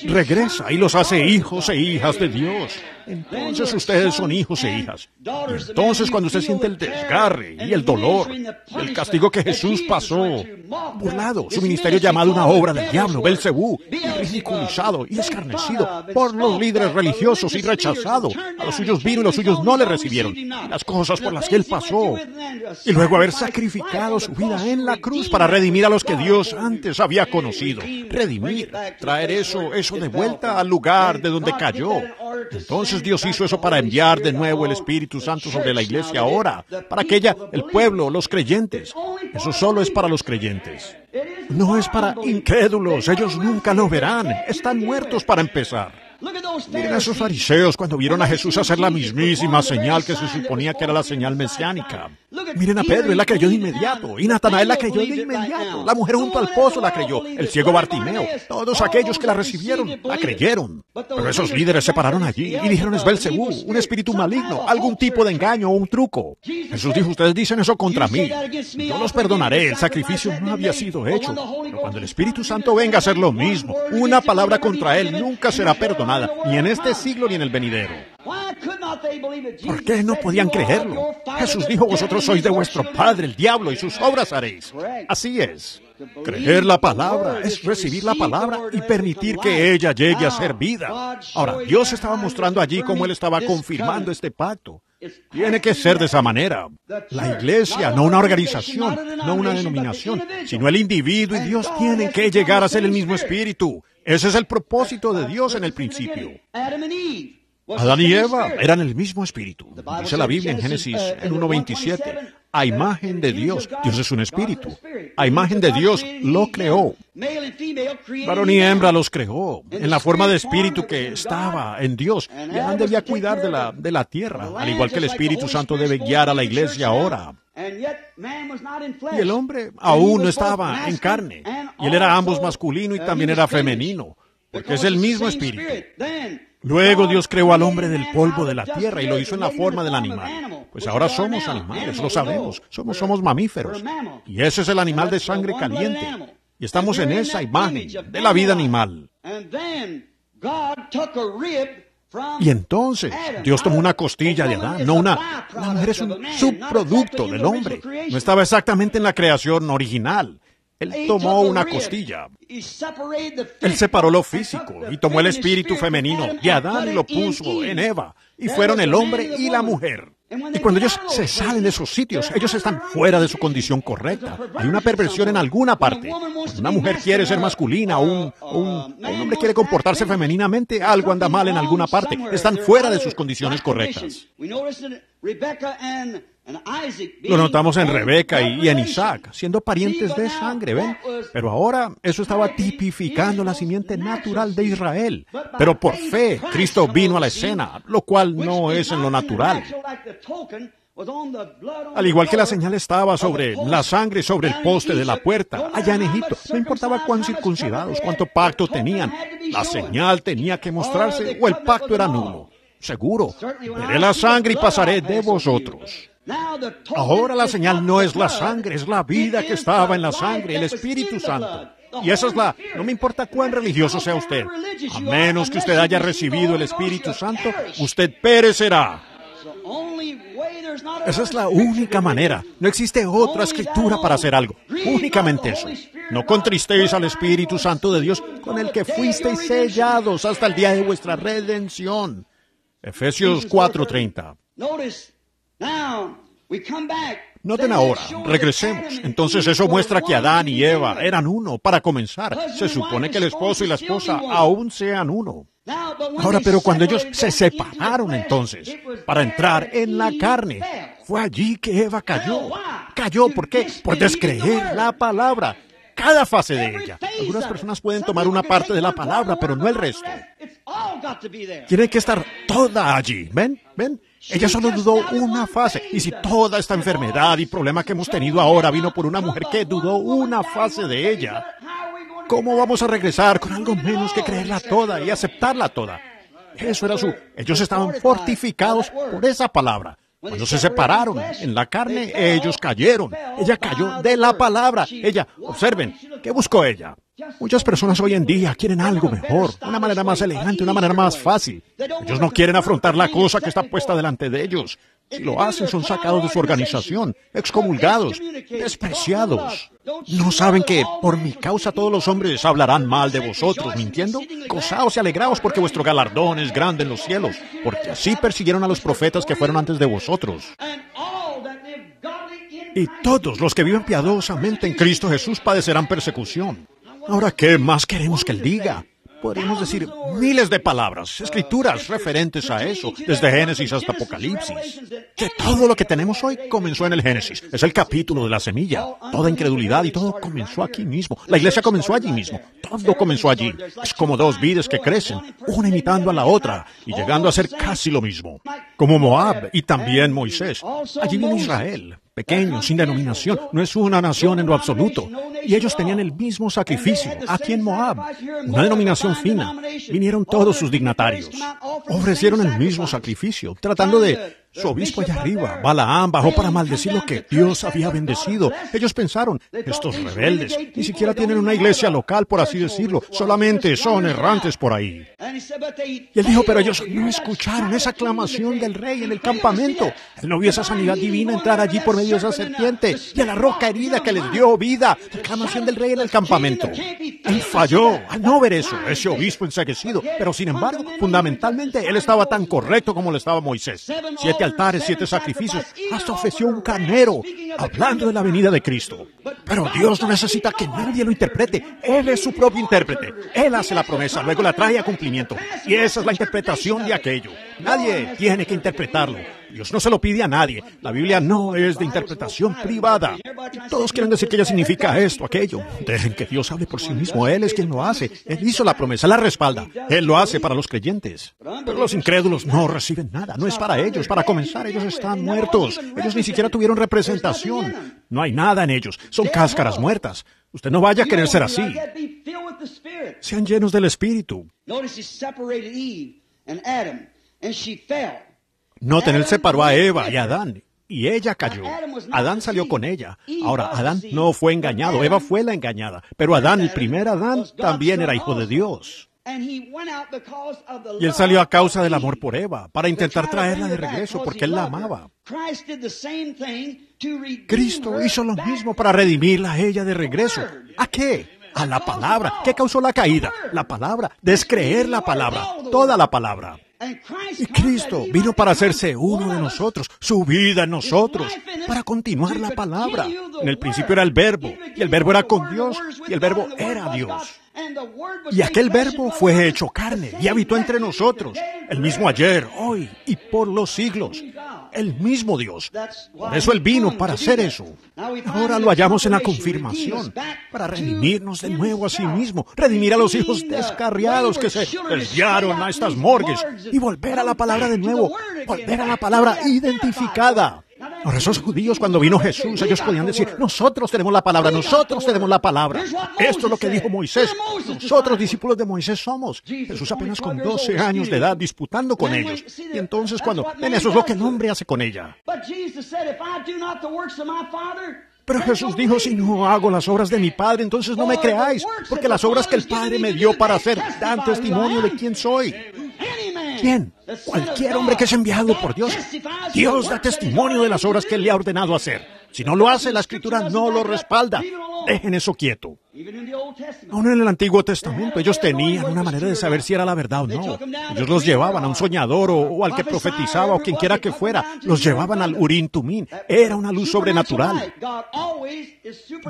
regresa y los hace hijos e hijas de Dios. Entonces ustedes son hijos e hijas. Entonces cuando usted siente el desgarre y el dolor, el castigo que Jesús pasó, burlado, su ministerio llamado una obra del diablo, Belcebú, ridiculizado y escarnecido por los líderes religiosos y rechazado. A los suyos vino y los suyos no le recibieron. Las cosas por las que él pasó. Y luego haber sacrificado su vida en la cruz para redimir a los que Dios antes había conocido. Redimir, traer eso de vuelta al lugar de donde cayó. Entonces Dios hizo eso para enviar de nuevo el Espíritu Santo sobre la iglesia ahora, para que ella, el pueblo, los creyentes. Eso solo es para los creyentes. No es para incrédulos, ellos nunca lo verán. Están muertos para empezar. Miren a esos fariseos cuando vieron a Jesús hacer la mismísima señal que se suponía que era la señal mesiánica. Miren a Pedro, él la creyó de inmediato. Y Natanael la creyó de inmediato. La mujer junto al pozo la creyó. El ciego Bartimeo. Todos aquellos que la recibieron, la creyeron. Pero esos líderes se pararon allí y dijeron, es Belcebú, un espíritu maligno, algún tipo de engaño o un truco. Jesús dijo, ustedes dicen eso contra mí. Yo los perdonaré, el sacrificio no había sido hecho. Pero cuando el Espíritu Santo venga a hacer lo mismo, una palabra contra él nunca será perdonada. Ni en este siglo ni en el venidero. ¿Por qué no podían creerlo? Jesús dijo, vosotros sois de vuestro padre, el diablo, y sus obras haréis. Así es. Creer la palabra es recibir la palabra y permitir que ella llegue a ser vida. Ahora, Dios estaba mostrando allí cómo Él estaba confirmando este pacto. Tiene que ser de esa manera. La iglesia, no una organización, no una denominación, sino el individuo y Dios tienen que llegar a ser el mismo espíritu. Ese es el propósito de Dios en el principio. Adán y Eva eran el mismo espíritu. Dice la Biblia en Génesis, en 1:27, a imagen de Dios. Dios es un espíritu. A imagen de Dios lo creó. Varón y hembra los creó en la forma de espíritu que estaba en Dios. Y Adán debía cuidar de la tierra, al igual que el Espíritu Santo debe guiar a la iglesia ahora. Y el hombre aún no estaba en carne. Y él era ambos masculino y también era femenino, porque es el mismo espíritu. Luego Dios creó al hombre del polvo de la tierra y lo hizo en la forma del animal. Pues ahora somos animales, lo sabemos. Somos mamíferos. Y ese es el animal de sangre caliente. Y estamos en esa imagen de la vida animal. Y entonces, Dios tomó una costilla de Adán, no una... La mujer es un subproducto del hombre. No estaba exactamente en la creación original. Él tomó una costilla. Él separó lo físico y tomó el espíritu femenino de Adán y lo puso en Eva. Y fueron el hombre y la mujer. Y cuando ellos se salen de esos sitios, ellos están fuera de su condición correcta. Hay una perversión en alguna parte. Cuando una mujer quiere ser masculina o un hombre quiere comportarse femeninamente, algo anda mal en alguna parte. Están fuera de sus condiciones correctas. Lo notamos en Rebeca y en Isaac, siendo parientes de sangre, ¿ven? Pero ahora eso estaba tipificando la simiente natural de Israel. Pero por fe, Cristo vino a la escena, lo cual no es en lo natural. Al igual que la señal estaba sobre la sangre, sobre el poste de la puerta, allá en Egipto, no importaba cuán circuncidados, cuánto pacto tenían, la señal tenía que mostrarse o el pacto era nulo. Seguro, veré la sangre y pasaré de vosotros. Ahora la señal no es la sangre, es la vida que estaba en la sangre, el Espíritu Santo. Y esa es la... No me importa cuán religioso sea usted, a menos que usted haya recibido el Espíritu Santo, usted perecerá. Esa es la única manera. No existe otra escritura para hacer algo. Únicamente eso. No contristéis al Espíritu Santo de Dios, con el que fuisteis sellados hasta el día de vuestra redención. Efesios 4:30. Noten ahora, regresemos. Entonces eso muestra que Adán y Eva eran uno. Para comenzar, se supone que el esposo y la esposa aún sean uno. Ahora, pero cuando ellos se separaron entonces, para entrar en la carne, fue allí que Eva cayó. Cayó, ¿por qué? Por descreer la palabra. Cada fase de ella. Algunas personas pueden tomar una parte de la palabra, pero no el resto. Tiene que estar toda allí. ¿Ven? ¿Ven? Ella solo dudó una fase. Y si toda esta enfermedad y problema que hemos tenido ahora vino por una mujer que dudó una fase de ella, ¿cómo vamos a regresar con algo menos que creerla toda y aceptarla toda? Eso era su... Ellos estaban fortificados por esa palabra. Cuando se separaron en la carne, ellos cayeron. Ella cayó de la palabra. Ella, observen, ¿Qué buscó ella? Muchas personas hoy en día quieren algo mejor, una manera más elegante, una manera más fácil. Ellos no quieren afrontar la cosa que está puesta delante de ellos. Si lo hacen, son sacados de su organización, excomulgados, despreciados. ¿No saben que por mi causa todos los hombres hablarán mal de vosotros, mintiendo? Gozaos y alegraos porque vuestro galardón es grande en los cielos, porque así persiguieron a los profetas que fueron antes de vosotros. Y todos los que viven piadosamente en Cristo Jesús padecerán persecución. Ahora, ¿qué más queremos que Él diga? Podemos decir miles de palabras, escrituras referentes a eso, desde Génesis hasta Apocalipsis. Que todo lo que tenemos hoy comenzó en el Génesis. Es el capítulo de la semilla. Toda incredulidad y todo comenzó aquí mismo. La iglesia comenzó allí mismo. Todo comenzó allí. Es como dos vides que crecen, una imitando a la otra y llegando a ser casi lo mismo. Como Moab y también Moisés. Allí vino Israel. Pequeño, sin denominación, no es una nación en lo absoluto. Y ellos tenían el mismo sacrificio, aquí en Moab, una denominación fina. Vinieron todos sus dignatarios. Ofrecieron el mismo sacrificio, tratando de... Su obispo allá arriba, Balaam, bajó para maldecir lo que Dios había bendecido. Ellos pensaron, estos rebeldes ni siquiera tienen una iglesia local, por así decirlo, solamente son errantes por ahí. Y él dijo, pero ellos no escucharon esa aclamación del rey en el campamento. Él no vio esa sanidad divina entrar allí por medio de esa serpiente y a la roca herida que les dio vida. La aclamación del rey en el campamento. Él falló al no ver eso, ese obispo enseguecido. Pero sin embargo, fundamentalmente, él estaba tan correcto como lo estaba Moisés. 7 altares, 7 sacrificios, hasta ofreció un carnero, hablando de la venida de Cristo. Pero Dios no necesita que nadie lo interprete. Él es su propio intérprete. Él hace la promesa, luego la trae a cumplimiento. Y esa es la interpretación de aquello. Nadie tiene que interpretarlo. Dios no se lo pide a nadie. La Biblia no es de interpretación privada. Todos quieren decir que ella significa esto, aquello. Dejen que Dios hable por sí mismo. Él es quien lo hace. Él hizo la promesa, la respalda. Él lo hace para los creyentes. Pero los incrédulos no reciben nada. No es para ellos. Para comenzar, ellos están muertos. Ellos ni siquiera tuvieron representación. No hay nada en ellos. Son cáscaras muertas. Usted no vaya a querer ser así. Sean llenos del Espíritu. Noten, él separó a Eva y a Adán, y ella cayó. Adán salió con ella. Ahora, Adán no fue engañado, Eva fue la engañada. Pero Adán, el primer Adán, también era hijo de Dios. Y él salió a causa del amor por Eva, para intentar traerla de regreso, porque él la amaba. Cristo hizo lo mismo para redimirla a ella de regreso. ¿A qué? A la palabra. ¿Qué causó la caída? La palabra. Descreer la palabra. Toda la palabra. Y Cristo vino para hacerse uno de nosotros, su vida en nosotros, para continuar la palabra. En el principio era el verbo, y el verbo era con Dios, y el verbo era Dios. Y aquel verbo fue hecho carne y habitó entre nosotros, el mismo ayer, hoy y por los siglos, el mismo Dios. Por eso Él vino para hacer eso. Ahora lo hallamos en la confirmación, para redimirnos de nuevo a sí mismo, redimir a los hijos descarriados que se desviaron a estas morgues y volver a la palabra de nuevo, volver a la palabra identificada. Ahora, esos judíos, cuando vino Jesús, ellos podían decir, nosotros tenemos la palabra, nosotros tenemos la palabra. Esto es lo que dijo Moisés. Nosotros, discípulos de Moisés, somos. Jesús apenas con 12 años de edad, disputando con ellos. Y entonces cuando, eso es lo que el hombre hace con ella. Pero Jesús dijo, si no hago las obras de mi Padre, entonces no me creáis, porque las obras que el Padre me dio para hacer dan testimonio de quién soy. ¿Quién? Cualquier hombre que es enviado por Dios. Dios da testimonio de las obras que Él le ha ordenado hacer. Si no lo hace, la Escritura no lo respalda. Dejen eso quieto. Aún en el Antiguo Testamento, ellos tenían una manera de saber si era la verdad o no. Ellos los llevaban a un soñador o al que profetizaba o quien quiera que fuera. Los llevaban al Urim Tumín. Era una luz sobrenatural.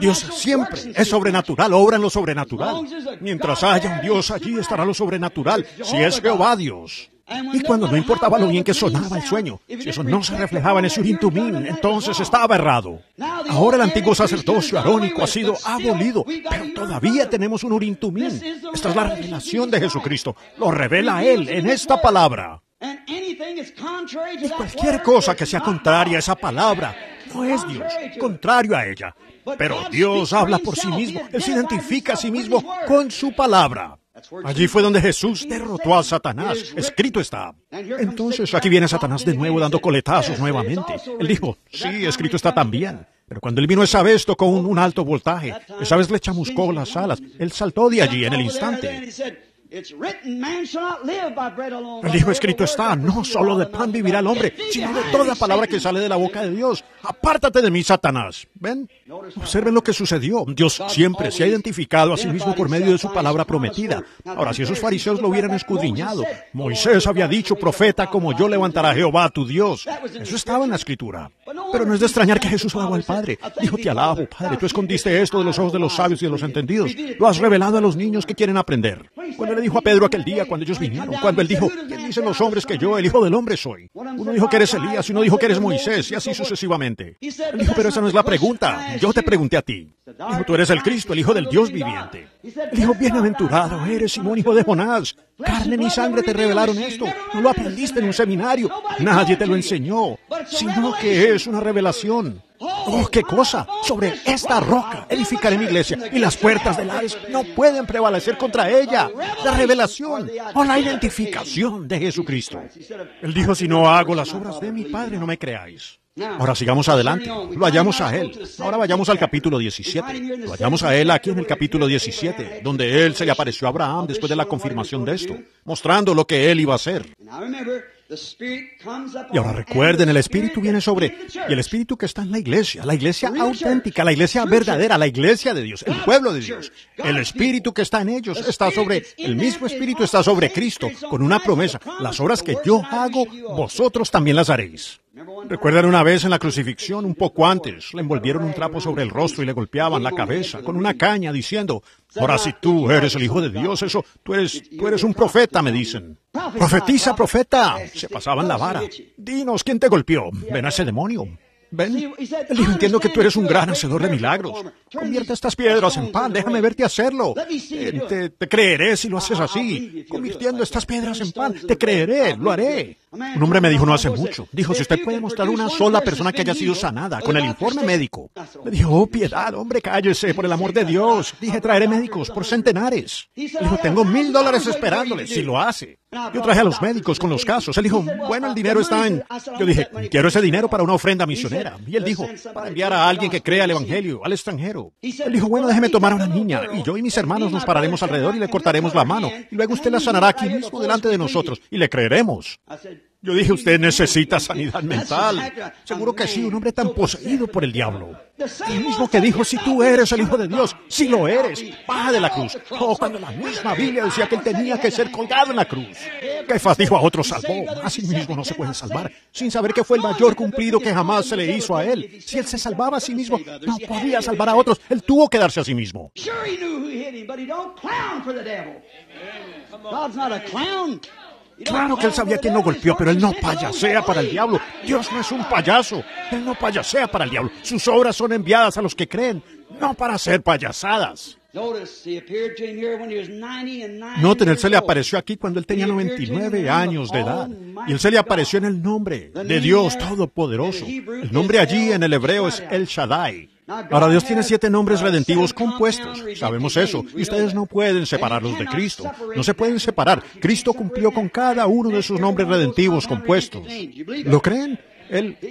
Dios siempre es sobrenatural, obra en lo sobrenatural. Mientras haya un Dios allí, estará lo sobrenatural, si es Jehová Dios. Y cuando no importaba lo bien que sonaba el sueño, si eso no se reflejaba en ese Urim Tumín, entonces estaba errado. Ahora el antiguo sacerdocio arónico ha sido abolido, pero todavía tenemos un Urim Tumín. Esta es la revelación de Jesucristo. Lo revela Él en esta palabra. Y cualquier cosa que sea contraria a esa palabra, no es Dios, contrario a ella. Pero Dios habla por sí mismo, Él se identifica a sí mismo con su palabra. Allí fue donde Jesús derrotó a Satanás. Escrito está. Entonces aquí viene Satanás de nuevo dando coletazos nuevamente. Él dijo, sí, escrito está también. Pero cuando él vino esa vez, tocó un alto voltaje. Esa vez le chamuscó las alas. Él saltó de allí en el instante. El dijo, escrito está, no solo de pan vivirá el hombre, sino de toda palabra que sale de la boca de Dios. Apártate de mí, Satanás. ¿Ven? Observen lo que sucedió. Dios siempre se ha identificado a sí mismo por medio de su palabra prometida. Ahora, si esos fariseos lo hubieran escudriñado, Moisés había dicho, profeta como yo levantará a Jehová tu Dios. Eso estaba en la Escritura. Pero no es de extrañar que Jesús alabó al Padre. Dijo, te alabo, Padre, tú escondiste esto de los ojos de los sabios y de los entendidos. Lo has revelado a los niños que quieren aprender. Cuando le dijo a Pedro aquel día, cuando ellos vinieron, cuando él dijo, ¿quién dicen los hombres que yo, el Hijo del Hombre, soy? Uno dijo que eres Elías, y uno dijo que eres Moisés, y así sucesivamente. Él dijo, pero esa no es la pregunta, yo te pregunté a ti. Dijo, tú eres el Cristo, el Hijo del Dios viviente. Dijo, bienaventurado eres, Simón, hijo de Jonás. Carne ni sangre te revelaron esto. No lo aprendiste en un seminario. Nadie te lo enseñó, sino que es una revelación. ¡Oh, qué cosa! Sobre esta roca edificaré mi iglesia, y las puertas del Hades no pueden prevalecer contra ella. La revelación o la identificación de Jesucristo. Él dijo, si no hago las obras de mi Padre, no me creáis. Ahora sigamos adelante, lo hallamos a él. Ahora vayamos al capítulo 17. Lo hallamos a él aquí en el capítulo 17, donde él se le apareció a Abraham después de la confirmación de esto, mostrando lo que él iba a hacer. Y ahora recuerden, el Espíritu viene sobre, y el Espíritu que está en la iglesia auténtica, la iglesia verdadera, la iglesia de Dios, el pueblo de Dios. El Espíritu que está en ellos está sobre, el mismo Espíritu está sobre Cristo, con una promesa. Las obras que yo hago, vosotros también las haréis. Recuerdan una vez en la crucifixión, un poco antes, le envolvieron un trapo sobre el rostro y le golpeaban la cabeza con una caña, diciendo, ahora si tú eres el Hijo de Dios, eso, tú eres un profeta, me dicen. Profetiza, profeta. Se pasaban la vara. Dinos, ¿quién te golpeó? Ven a ese demonio. Ven. Él dijo, entiendo que tú eres un gran hacedor de milagros. Convierte estas piedras en pan. Déjame verte hacerlo. Te creeré si lo haces así. Convirtiendo estas piedras en pan. Te creeré. Lo haré. Un hombre me dijo no hace mucho. Dijo, si usted puede mostrar una sola persona que haya sido sanada con el informe médico. Me dijo, oh, piedad, hombre, cállese, por el amor de Dios. Dije, traeré médicos por centenares. Dijo, tengo $1000 esperándoles si lo hace. Yo traje a los médicos con los casos. Él dijo, bueno, el dinero está en... Yo dije, quiero ese dinero para una ofrenda misionera. Y él dijo, para enviar a alguien que crea el evangelio al extranjero. Él dijo, bueno, déjeme tomar a una niña, y yo y mis hermanos nos pararemos alrededor y le cortaremos la mano, y luego usted la sanará aquí mismo delante de nosotros, y le creeremos. Yo dije, usted necesita sanidad mental. Seguro que sí, un hombre tan poseído por el diablo. El mismo que dijo, si tú eres el Hijo de Dios, si lo eres, baja de la cruz. Oh, cuando la misma Biblia decía que él tenía que ser colgado en la cruz. Caifás dijo, a otro salvó, a sí mismo no se puede salvar, sin saber que fue el mayor cumplido que jamás se le hizo a él. Si él se salvaba a sí mismo, no podía salvar a otros. Él tuvo que darse a sí mismo. Claro que él sabía quién lo golpeó, pero él no payasea para el diablo. Dios no es un payaso. Él no payasea para el diablo. Sus obras son enviadas a los que creen, no para hacer payasadas. Noten, él se le apareció aquí cuando él tenía 99 años de edad. Y él se le apareció en el nombre de Dios Todopoderoso. El nombre allí en el hebreo es El Shaddai. Ahora, Dios tiene 7 nombres redentivos compuestos, sabemos eso, y ustedes no pueden separarlos de Cristo, no se pueden separar. Cristo cumplió con cada uno de sus nombres redentivos compuestos. ¿Lo creen?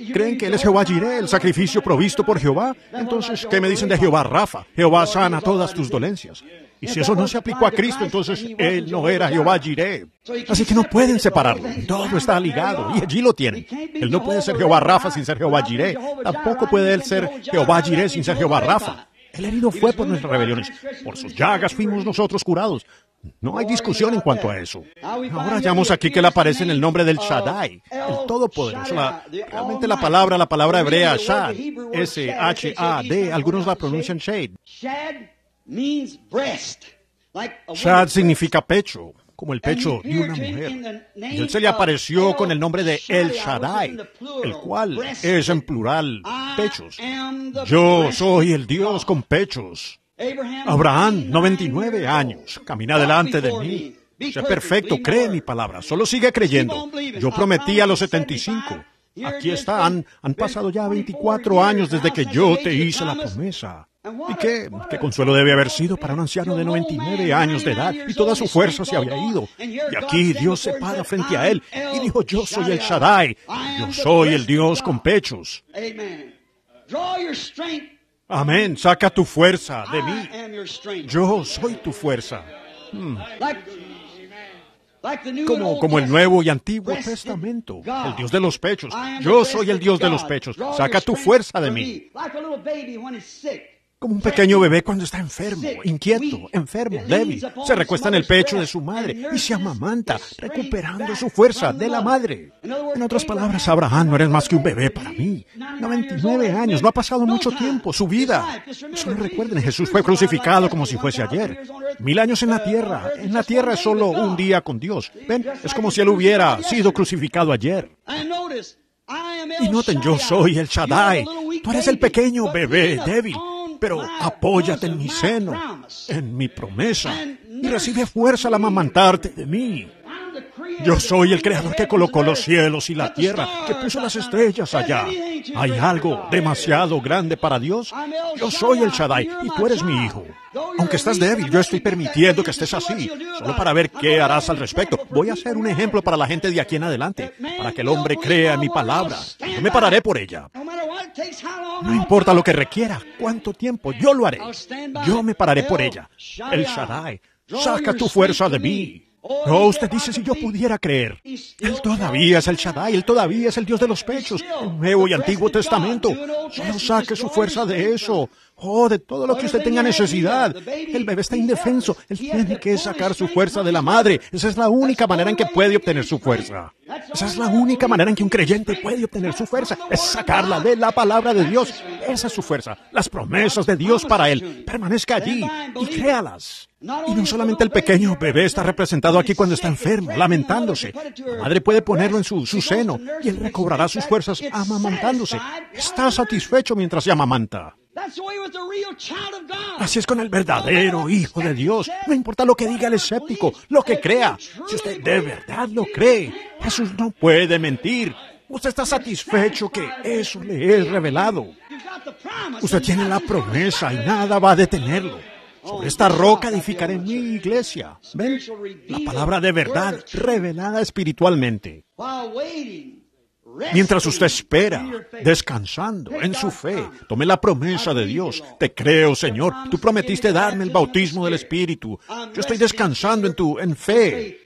¿Creen que Él es Jehová Jireh, el sacrificio provisto por Jehová? Entonces, ¿qué me dicen de Jehová Rafa? Jehová sana todas tus dolencias. Y si eso no se aplicó a Cristo, entonces Él no era Jehová Jireh. Así que no pueden separarlo. Todo está ligado, y allí lo tienen. Él no puede ser Jehová Rafa sin ser Jehová Jireh. Tampoco puede Él ser Jehová Jireh sin ser Jehová Rafa. El herido fue por nuestras rebeliones. Por sus llagas fuimos nosotros curados. No hay discusión en cuanto a eso. Ahora hallamos aquí que él aparece en el nombre del Shaddai, el Todopoderoso. Realmente la palabra hebrea Shad, S-H-A-D, algunos la pronuncian Shad. Shad significa pecho, como el pecho de una mujer. Y él se le apareció con el nombre de El Shaddai, el cual es en plural pechos. Yo soy el Dios con pechos. Abraham, 99 años, camina delante de mí. Sé perfecto, cree mi palabra, solo sigue creyendo. Yo prometí a los 75. Aquí está, han pasado ya 24 años desde que yo te hice la promesa. ¿Y qué consuelo debe haber sido para un anciano de 99 años de edad? Y toda su fuerza se había ido. Y aquí Dios se para frente a él y dijo, yo soy el Shaddai, yo soy el Dios con pechos. Amén. Saca tu fuerza de mí. Yo soy tu fuerza. Como el Nuevo y Antiguo Testamento, el Dios de los pechos. Yo soy el Dios de los pechos. Saca tu fuerza de mí. Como un pequeño bebé cuando está enfermo, inquieto, enfermo, débil. Se recuesta en el pecho de su madre y se amamanta, recuperando su fuerza de la madre. En otras palabras, Abraham, no eres más que un bebé para mí. 99 años, no ha pasado mucho tiempo, su vida. Solo recuerden, Jesús fue crucificado como si fuese ayer. 1000 años en la tierra. En la tierra es solo un día con Dios. Ven, es como si él hubiera sido crucificado ayer. Y noten, yo soy el Shaddai. Tú eres el pequeño bebé débil, pero apóyate en mi seno, en mi promesa, y recibe fuerza al amamantarte de mí. Yo soy el creador que colocó los cielos y la tierra, que puso las estrellas allá. ¿Hay algo demasiado grande para Dios? Yo soy el Shaddai y tú eres mi hijo. Aunque estás débil, yo estoy permitiendo que estés así, solo para ver qué harás al respecto. Voy a hacer un ejemplo para la gente de aquí en adelante, para que el hombre crea en mi palabra. Yo me pararé por ella. No importa lo que requiera, cuánto tiempo, yo lo haré. Yo me pararé por ella. El Shaddai, saca tu fuerza de mí. No, usted dice, si yo pudiera creer. Él todavía es el Shaddai, Él todavía es el Dios de los pechos, el Nuevo y Antiguo Testamento. Solo saque su fuerza de eso, de todo lo que usted tenga necesidad. El bebé está indefenso, él tiene que sacar su fuerza de la madre. Esa es la única manera en que puede obtener su fuerza. Esa es la única manera en que un creyente puede obtener su fuerza, es sacarla de la palabra de Dios. Esa es su fuerza, las promesas de Dios para él. Permanezca allí y créalas. Y no solamente el pequeño bebé está representado aquí cuando está enfermo, lamentándose. La madre puede ponerlo en su seno y él recobrará sus fuerzas amamantándose. Está satisfecho mientras se amamanta. Así es con el verdadero Hijo de Dios. No importa lo que diga el escéptico, lo que crea. Si usted de verdad lo cree, Jesús no puede mentir. Usted está satisfecho que eso le es revelado. Usted tiene la promesa y nada va a detenerlo. Sobre esta roca edificaré mi iglesia. ¿Ven? La palabra de verdad, revelada espiritualmente. Mientras usted espera, descansando en su fe, tome la promesa de Dios. Te creo, Señor. Tú prometiste darme el bautismo del Espíritu. Yo estoy descansando en fe.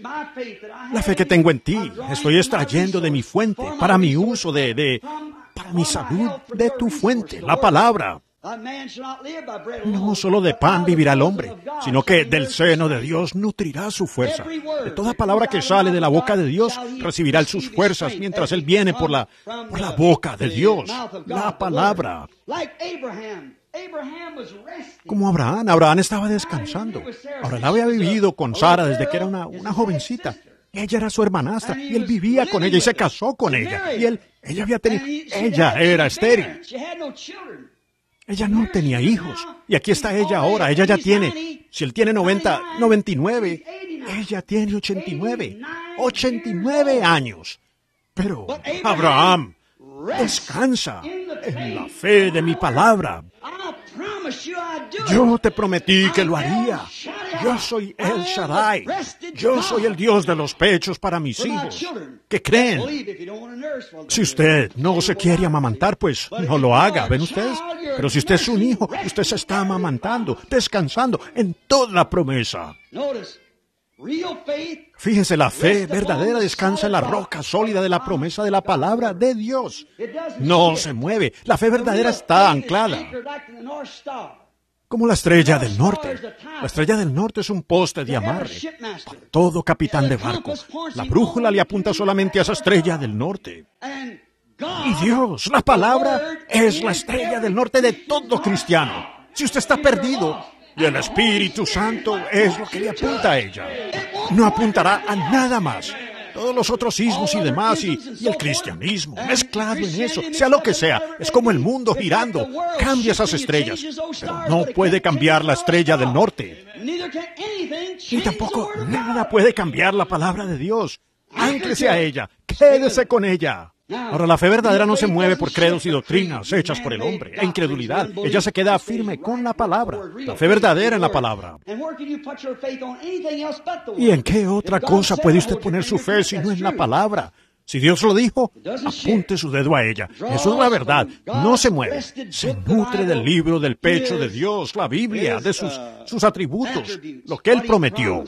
La fe que tengo en ti, estoy extrayendo de mi fuente, para mi uso, para mi salud, de tu fuente, la palabra. No solo de pan vivirá el hombre, sino que del seno de Dios nutrirá su fuerza. De toda palabra que sale de la boca de Dios recibirá sus fuerzas mientras él viene por la boca de Dios, la palabra. Como Abraham estaba descansando. Abraham había vivido con Sara desde que era una jovencita. Ella era su hermanastra y él vivía con ella y se casó con ella. Y ella era estéril. Ella no tenía hijos. Y aquí está ella ahora. Ella ya tiene, si él tiene 90, 99, ella tiene 89. 89 años. Pero Abraham descansa en la fe de mi palabra. Yo te prometí que lo haría. Yo soy el Shaddai. Yo soy el Dios de los pechos para mis hijos que creen. Si usted no se quiere amamantar, pues no lo haga, ¿ven ustedes? Pero si usted es un hijo, usted se está amamantando, descansando en toda la promesa. Fíjese, la fe verdadera descansa en la roca sólida de la promesa de la palabra de Dios. No se mueve. La fe verdadera está anclada. Como la estrella del norte. La estrella del norte es un poste de amarre para todo capitán de barco. La brújula le apunta solamente a esa estrella del norte. Y Dios, la palabra, es la estrella del norte de todo cristiano. Si usted está perdido, y el Espíritu Santo es lo que le apunta a ella. No apuntará a nada más. Todos los otros sismos y demás, y el cristianismo, mezclado en eso, sea lo que sea, es como el mundo girando, cambia esas estrellas, pero no puede cambiar la estrella del norte. Y tampoco nada puede cambiar la palabra de Dios. Ánclese a ella, quédese con ella. Ahora, la fe verdadera no se mueve por credos y doctrinas hechas por el hombre, e incredulidad. Ella se queda firme con la palabra, la fe verdadera en la palabra. ¿Y en qué otra cosa puede usted poner su fe si no en la palabra? Si Dios lo dijo, apunte su dedo a ella. Eso es la verdad. No se mueve. Se nutre del libro del pecho de Dios, la Biblia, de sus atributos, lo que Él prometió.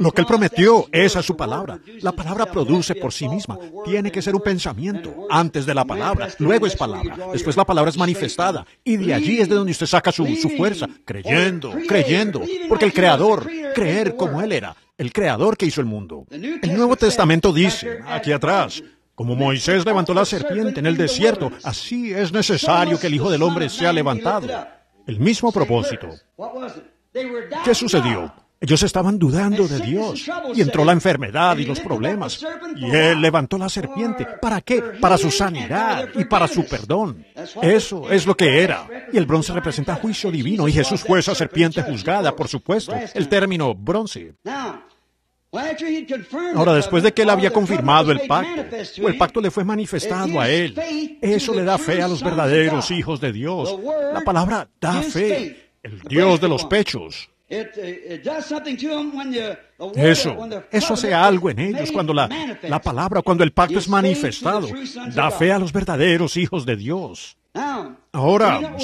Lo que Él prometió, esa es su palabra. La palabra produce por sí misma. Tiene que ser un pensamiento. Antes de la palabra, luego es palabra. Después la palabra es manifestada. Y de allí es de donde usted saca su fuerza. Creyendo, creyendo. Porque el Creador, creer como Él era. El Creador que hizo el mundo. El Nuevo Testamento dice, aquí atrás, como Moisés levantó la serpiente en el desierto, así es necesario que el Hijo del Hombre sea levantado. El mismo propósito. ¿Qué sucedió? Ellos estaban dudando de Dios, y entró la enfermedad y los problemas, y Él levantó la serpiente. ¿Para qué? Para su sanidad y para su perdón. Eso es lo que era. Y el bronce representa juicio divino, y Jesús fue esa serpiente juzgada, por supuesto. El término bronce. Ahora, después de que Él había confirmado el pacto, o el pacto le fue manifestado a Él, eso le da fe a los verdaderos hijos de Dios. La palabra da fe, el Dios de los pechos. Eso hace algo en ellos cuando la palabra, cuando el pacto es manifestado. Da fe a los verdaderos hijos de Dios. Ahora,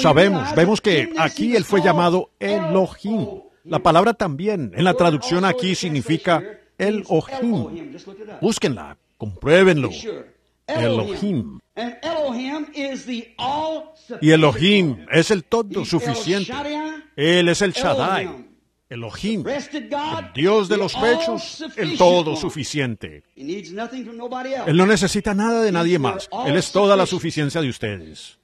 vemos que aquí Él fue llamado Elohim. La palabra también, en la traducción aquí, significa Elohim. Búsquenla, compruébenlo. Elohim. Y Elohim es el todo suficiente. Él es el Shaddai. Elohim, el Dios de los pechos, el todo suficiente. Él no necesita nada de nadie más. Él es toda la suficiencia de ustedes.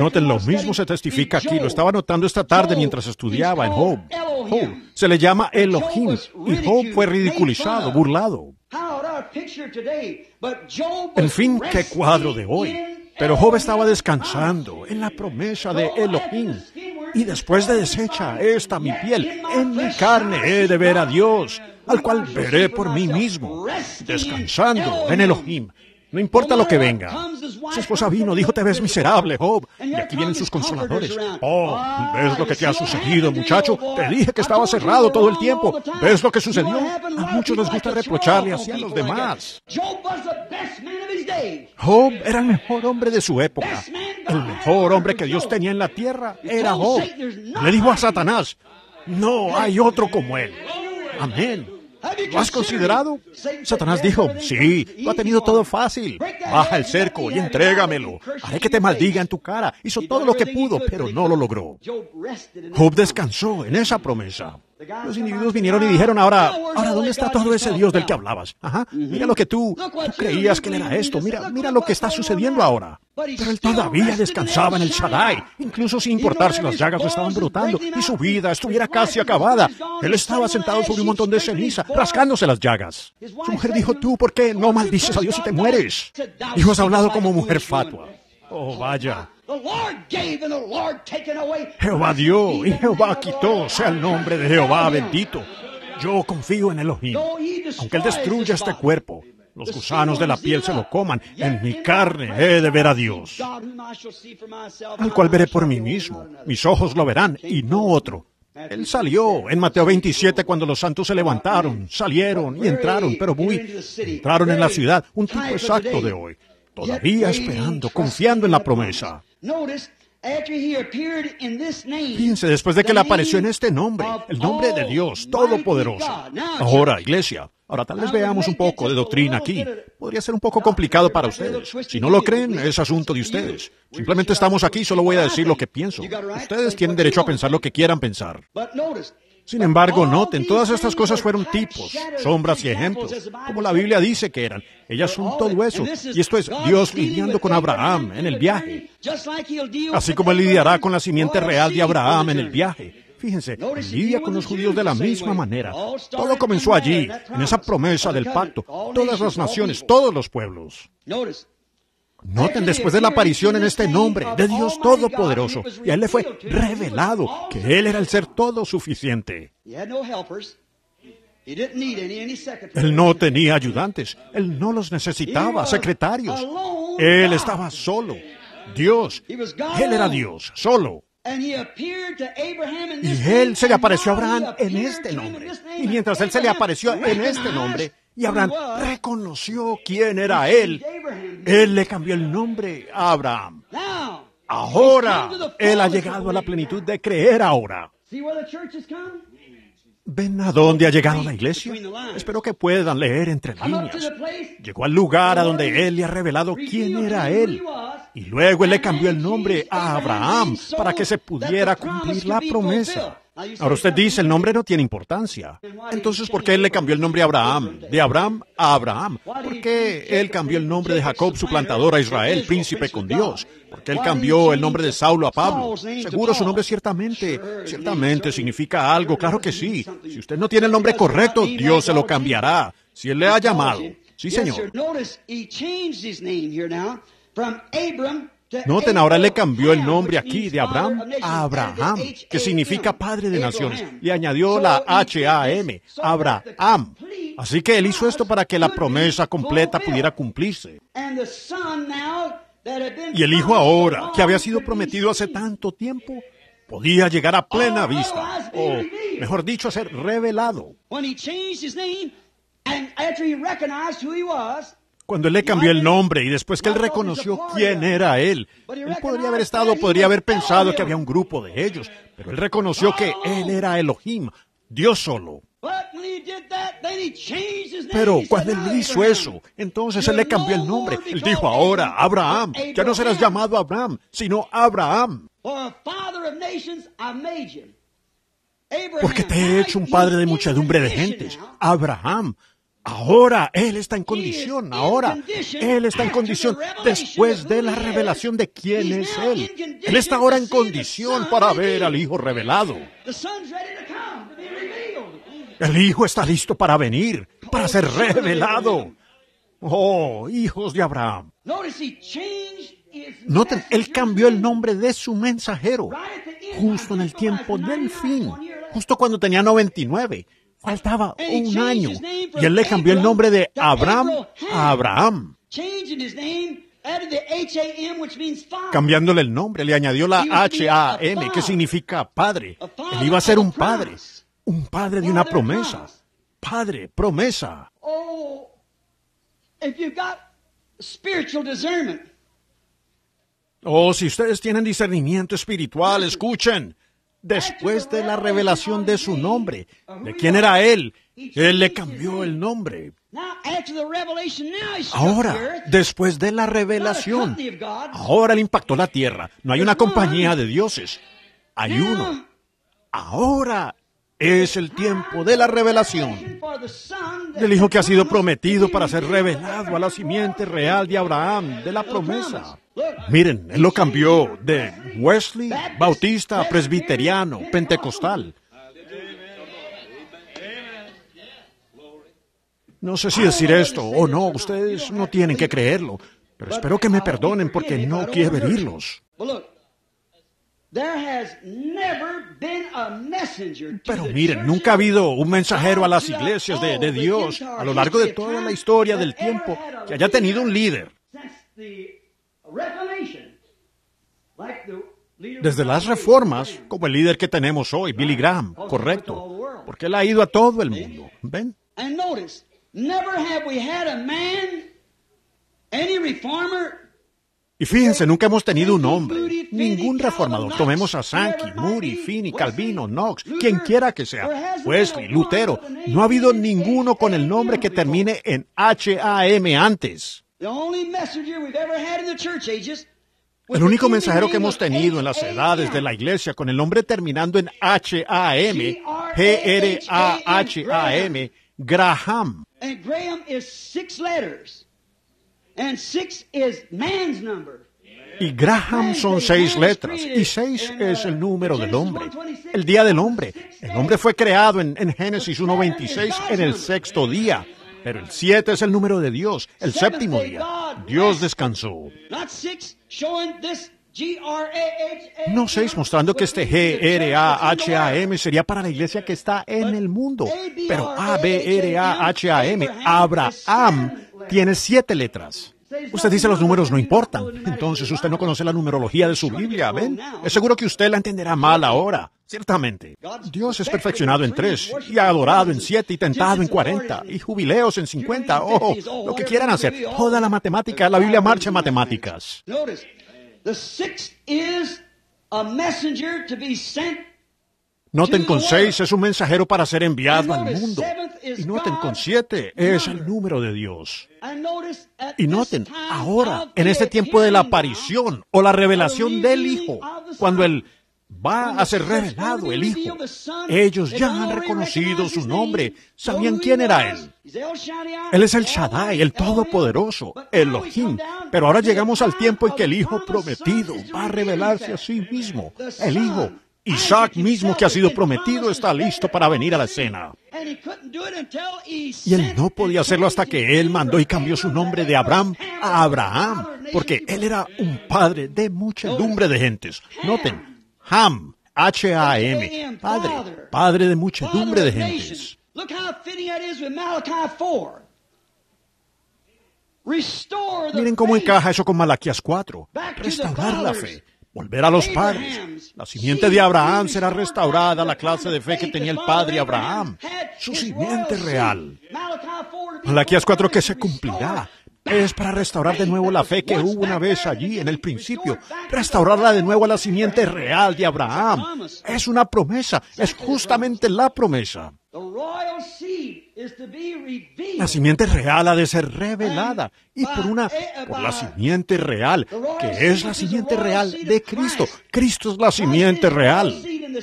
Noten, lo mismo se testifica aquí. Lo estaba notando esta tarde mientras estudiaba en Job. Job se le llama Elohim, y Job fue ridiculizado, burlado. En fin, qué cuadro de hoy. Pero Job estaba descansando en la promesa de Elohim. Y después de deshecha esta mi piel, en mi carne he de ver a Dios, al cual veré por mí mismo, descansando en Elohim. No importa lo que venga. Su esposa vino, dijo, te ves miserable, Job. Y aquí vienen sus consoladores. Oh, ¿ves lo que te ha sucedido, muchacho? Te dije que estaba cerrado todo el tiempo. ¿Ves lo que sucedió? A muchos les gusta reprocharle así a los demás. Job era el mejor hombre de su época. El mejor hombre que Dios tenía en la tierra era Job. Le dijo a Satanás, no hay otro como él. Amén. ¿Lo has considerado? Satanás dijo, sí, lo ha tenido todo fácil. Baja el cerco y entrégamelo. Haré que te maldiga en tu cara. Hizo todo lo que pudo, pero no lo logró. Job descansó en esa promesa. Los individuos vinieron y dijeron, ahora, ¿dónde está todo ese Dios del que hablabas? Ajá, mira lo que tú creías que era esto. Mira lo que está sucediendo ahora. Pero él todavía descansaba en el Shaddai, incluso sin importar si las llagas lo estaban brotando y su vida estuviera casi acabada. Él estaba sentado sobre un montón de ceniza, rascándose las llagas. Su mujer dijo, tú, ¿por qué no maldices a Dios si te mueres? Y has hablado como mujer fatua. Oh, vaya. Jehová dio y Jehová quitó, sea el nombre de Jehová bendito. Yo confío en Elohim. Aunque Él destruya este cuerpo, los gusanos de la piel se lo coman, en mi carne he de ver a Dios, al cual veré por mí mismo. Mis ojos lo verán y no otro. Él salió en Mateo 27 cuando los santos se levantaron, salieron y entraron, pero entraron en la ciudad, un tipo exacto de hoy. Todavía esperando, confiando en la promesa. Fíjense, después de que Él apareció en este nombre, el nombre de Dios Todopoderoso. Ahora, iglesia, tal vez veamos un poco de doctrina aquí. Podría ser un poco complicado para ustedes. Si no lo creen, es asunto de ustedes. Simplemente estamos aquí, solo voy a decir lo que pienso. Ustedes tienen derecho a pensar lo que quieran pensar. Sin embargo, noten, todas estas cosas fueron tipos, sombras y ejemplos, como la Biblia dice que eran. Ellas son todo eso. Y esto es Dios lidiando con Abraham en el viaje. Así como Él lidiará con la simiente real de Abraham en el viaje. Fíjense, lidia con los judíos de la misma manera. Todo comenzó allí, en esa promesa del pacto. Todas las naciones, todos los pueblos. Noten, después de la aparición en este nombre de Dios Todopoderoso, y a Él le fue revelado que Él era el ser todo suficiente. Él no tenía ayudantes, Él no los necesitaba, secretarios. Él estaba solo, Dios. Él era Dios, solo. Y Él se le apareció a Abraham en este nombre. Y mientras Él se le apareció en este nombre, Y Abraham reconoció quién era él. Él le cambió el nombre a Abraham. Ahora, él ha llegado a la plenitud de creer ahora. ¿Ven a dónde ha llegado la iglesia? Espero que puedan leer entre líneas. Llegó al lugar a donde él le ha revelado quién era él. Y luego él le cambió el nombre a Abraham para que se pudiera cumplir la promesa. Ahora usted dice, el nombre no tiene importancia. Entonces, ¿por qué él le cambió el nombre a Abraham? De Abraham a Abraham. ¿Por qué él cambió el nombre de Jacob, su plantador, a Israel, príncipe con Dios? ¿Por qué él cambió el nombre de Saulo a Pablo? Seguro, su nombre ciertamente significa algo. Claro que sí. Si usted no tiene el nombre correcto, Dios se lo cambiará. Si él le ha llamado. Sí, señor. Noten, ahora le cambió el nombre aquí de Abraham a Abraham, que significa padre de naciones. Le añadió la H-A-M, Abraham. Así que él hizo esto para que la promesa completa pudiera cumplirse. Y el hijo ahora, que había sido prometido hace tanto tiempo, podía llegar a plena vista, o mejor dicho, a ser revelado. Cuando él le cambió el nombre y después que él reconoció quién era él podría haber pensado que había un grupo de ellos, pero él reconoció que él era Elohim, Dios solo. Pero cuando él hizo eso, entonces él le cambió el nombre. Él dijo ahora, Abraham, ya no serás llamado Abraham, sino Abraham. Porque te he hecho un padre de muchedumbre de gentes, Abraham. Ahora él está en condición, después de la revelación de quién es él. Él está ahora en condición para ver al Hijo revelado. El Hijo está listo para venir, para ser revelado. Oh, hijos de Abraham. Noten, él cambió el nombre de su mensajero, justo en el tiempo del fin, justo cuando tenía 99. Faltaba un año, y él le cambió el nombre de Abraham a Abraham. Cambiándole el nombre, le añadió la H-A-M, que significa padre. Él iba a ser un padre de una promesa. Padre, promesa. Oh, si ustedes tienen discernimiento espiritual, escuchen. Después de la revelación de su nombre, de quién era él, él le cambió el nombre. Ahora, después de la revelación, ahora le impactó la tierra. No hay una compañía de dioses, hay uno. Ahora es el tiempo de la revelación del Hijo que ha sido prometido para ser revelado a la simiente real de Abraham, de la promesa. Miren, él lo cambió de Wesley, Bautista, Presbiteriano, Pentecostal. No sé si decir esto o no, ustedes no tienen que creerlo, pero espero que me perdonen porque no quiero herirlos. Pero miren, nunca ha habido un mensajero a las iglesias de Dios a lo largo de toda la historia del tiempo que haya tenido un líder. Desde las reformas, como el líder que tenemos hoy, Billy Graham, correcto, porque él ha ido a todo el mundo. ¿Ven? Y fíjense, nunca hemos tenido un hombre, ningún reformador. Tomemos a Sankey, Moody, Finney, Calvino, Knox, quien quiera que sea, Wesley, Lutero. No ha habido ninguno con el nombre que termine en H-A-M antes. El único mensajero que hemos tenido en las edades de la iglesia con el nombre terminando en H-A-M, G-R-A-H-A-M, Graham. Y Graham son 6 letras, y 6 es el número del hombre, el día del hombre. El hombre fue creado en Génesis 1:26 en el 6º día. Pero el 7 es el número de Dios, el 7º día. Dios descansó. No 6 mostrando que este G-R-A-H-A-M sería para la iglesia que está en el mundo. Pero A-B-R-A-H-A-M, Abraham, tiene 7 letras. Usted dice los números no importan. Entonces usted no conoce la numerología de su Biblia, ¿ven? Es seguro que usted la entenderá mal ahora. Ciertamente, Dios es perfeccionado en 3, y adorado en 7, y tentado en 40, y jubileos en 50, oh, lo que quieran hacer. Toda la matemática, la Biblia marcha en matemáticas. Noten con 6 es un mensajero para ser enviado al mundo. Y noten con 7 es el número de Dios. Y noten ahora, en este tiempo de la aparición o la revelación del Hijo, cuando Él va a ser revelado el Hijo. Ellos ya han reconocido su nombre, sabían quién era Él. Él es el Shaddai, el Todopoderoso, el Elohim. Pero ahora llegamos al tiempo en que el Hijo prometido va a revelarse a sí mismo. El Hijo, Isaac mismo, que ha sido prometido, está listo para venir a la escena. Y Él no podía hacerlo hasta que Él mandó y cambió su nombre de Abraham a Abraham, porque Él era un padre de muchedumbre de gentes. Noten, Ham, H-A-M, padre, padre de muchedumbre de gentes. Miren cómo encaja eso con Malaquías 4, restaurar la fe, volver a los padres. La simiente de Abraham será restaurada, la clase de fe que tenía el padre Abraham, su simiente real. Malaquías 4 que se cumplirá. Es para restaurar de nuevo la fe que hubo una vez allí en el principio, restaurarla de nuevo a la simiente real de Abraham. Es una promesa, es justamente la promesa. La simiente real ha de ser revelada, y por la simiente real, que es la simiente real de Cristo. Cristo es la simiente real.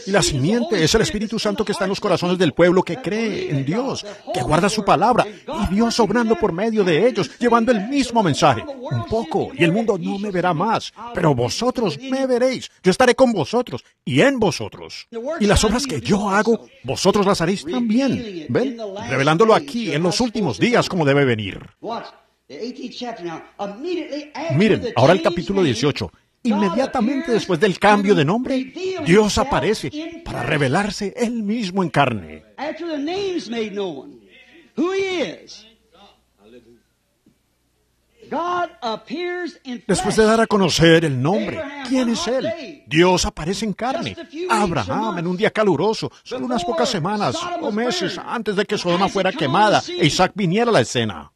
Y la simiente es el Espíritu Santo que está en los corazones del pueblo que cree en Dios, que guarda su palabra, y Dios obrando por medio de ellos, llevando el mismo mensaje. Un poco, y el mundo no me verá más, pero vosotros me veréis. Yo estaré con vosotros y en vosotros. Y las obras que yo hago, vosotros las haréis también. ¿Ven? Revelándolo aquí, en los últimos días, como debe venir. Miren, ahora el capítulo 18. Inmediatamente después del cambio de nombre, Dios aparece para revelarse Él mismo en carne. Después de dar a conocer el nombre, ¿quién es Él? Dios aparece en carne. Abraham, en un día caluroso, solo unas pocas semanas o meses antes de que Sodoma fuera quemada e Isaac viniera a la escena.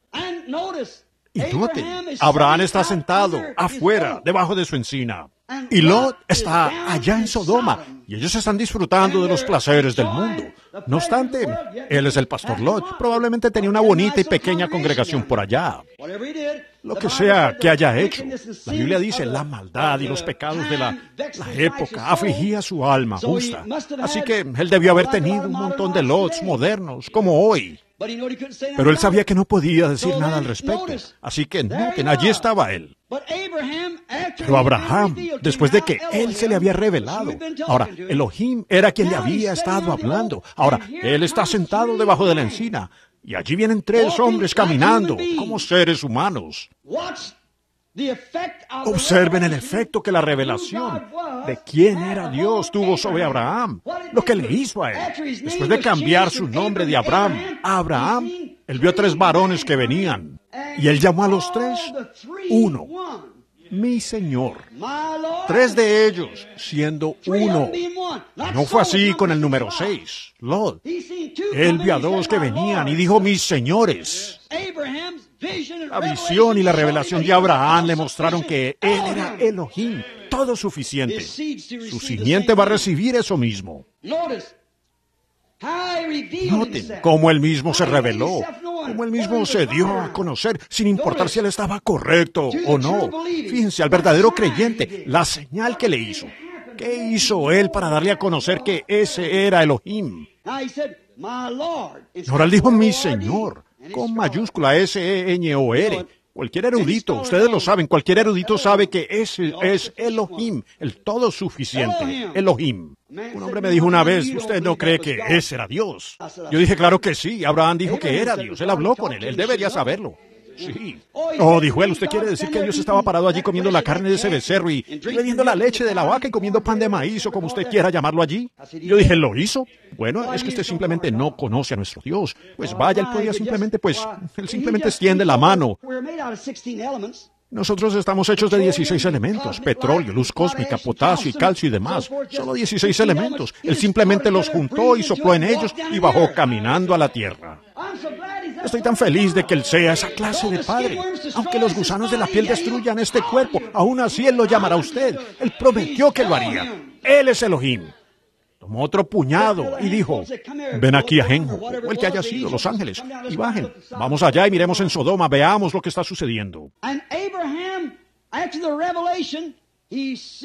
Y noten, Abraham está sentado afuera, debajo de su encina. Y Lot está allá en Sodoma, y ellos están disfrutando de los placeres del mundo. No obstante, él es el pastor Lot. Probablemente tenía una bonita y pequeña congregación por allá. Lo que sea que haya hecho, la Biblia dice, la maldad y los pecados de la época afligía su alma justa. Así que él debió haber tenido un montón de Lots modernos, como hoy. Pero él sabía que no podía decir nada al respecto. Así que noten, allí estaba él. Pero Abraham, después de que él se le había revelado, ahora Elohim era quien le había estado hablando. Ahora él está sentado debajo de la encina, y allí vienen tres hombres caminando como seres humanos. Observen el efecto que la revelación de quién era Dios tuvo sobre Abraham, lo que le hizo a él. Después de cambiar su nombre de Abraham a Abraham, él vio tres varones que venían, y él llamó a los tres uno, mi Señor. Tres de ellos siendo uno. No fue así con el número 6, Lot. Él vio a dos que venían y dijo, mis señores. La visión y la revelación de Abraham le mostraron que él era Elohim, todo suficiente. Su simiente va a recibir eso mismo. Noten cómo él mismo se reveló, cómo él mismo se dio a conocer, sin importar si él estaba correcto o no. Fíjense, al verdadero creyente, la señal que le hizo. ¿Qué hizo él para darle a conocer que ese era Elohim? Ahora él dijo, mi Señor, con mayúscula S-E-N-O-R. Cualquier erudito, ustedes lo saben, cualquier erudito sabe que ese es Elohim, el todo suficiente, Elohim. Un hombre me dijo una vez, ¿usted no cree que ese era Dios? Yo dije, claro que sí, Abraham dijo que era Dios, él habló con él, él debería saberlo. Sí. Oh, dijo él, ¿usted quiere decir que Dios estaba parado allí comiendo la carne de ese becerro y bebiendo la leche de la vaca y comiendo pan de maíz o como usted quiera llamarlo allí? Yo dije, ¿lo hizo? Bueno, es que usted simplemente no conoce a nuestro Dios. Pues vaya, él podía simplemente, él simplemente extiende la mano. Nosotros estamos hechos de 16 elementos, petróleo, luz cósmica, potasio y calcio y demás. Solo 16 elementos. Él simplemente los juntó y sopló en ellos y bajó caminando a la tierra. Estoy tan feliz de que Él sea esa clase de Padre. Aunque los gusanos de la piel destruyan este cuerpo, aún así Él lo llamará a usted. Él prometió que lo haría. Él es Elohim. Tomó otro puñado y dijo, ven aquí a Genjo, o el que haya sido, Los Ángeles, y bajen. Vamos allá y miremos en Sodoma, veamos lo que está sucediendo.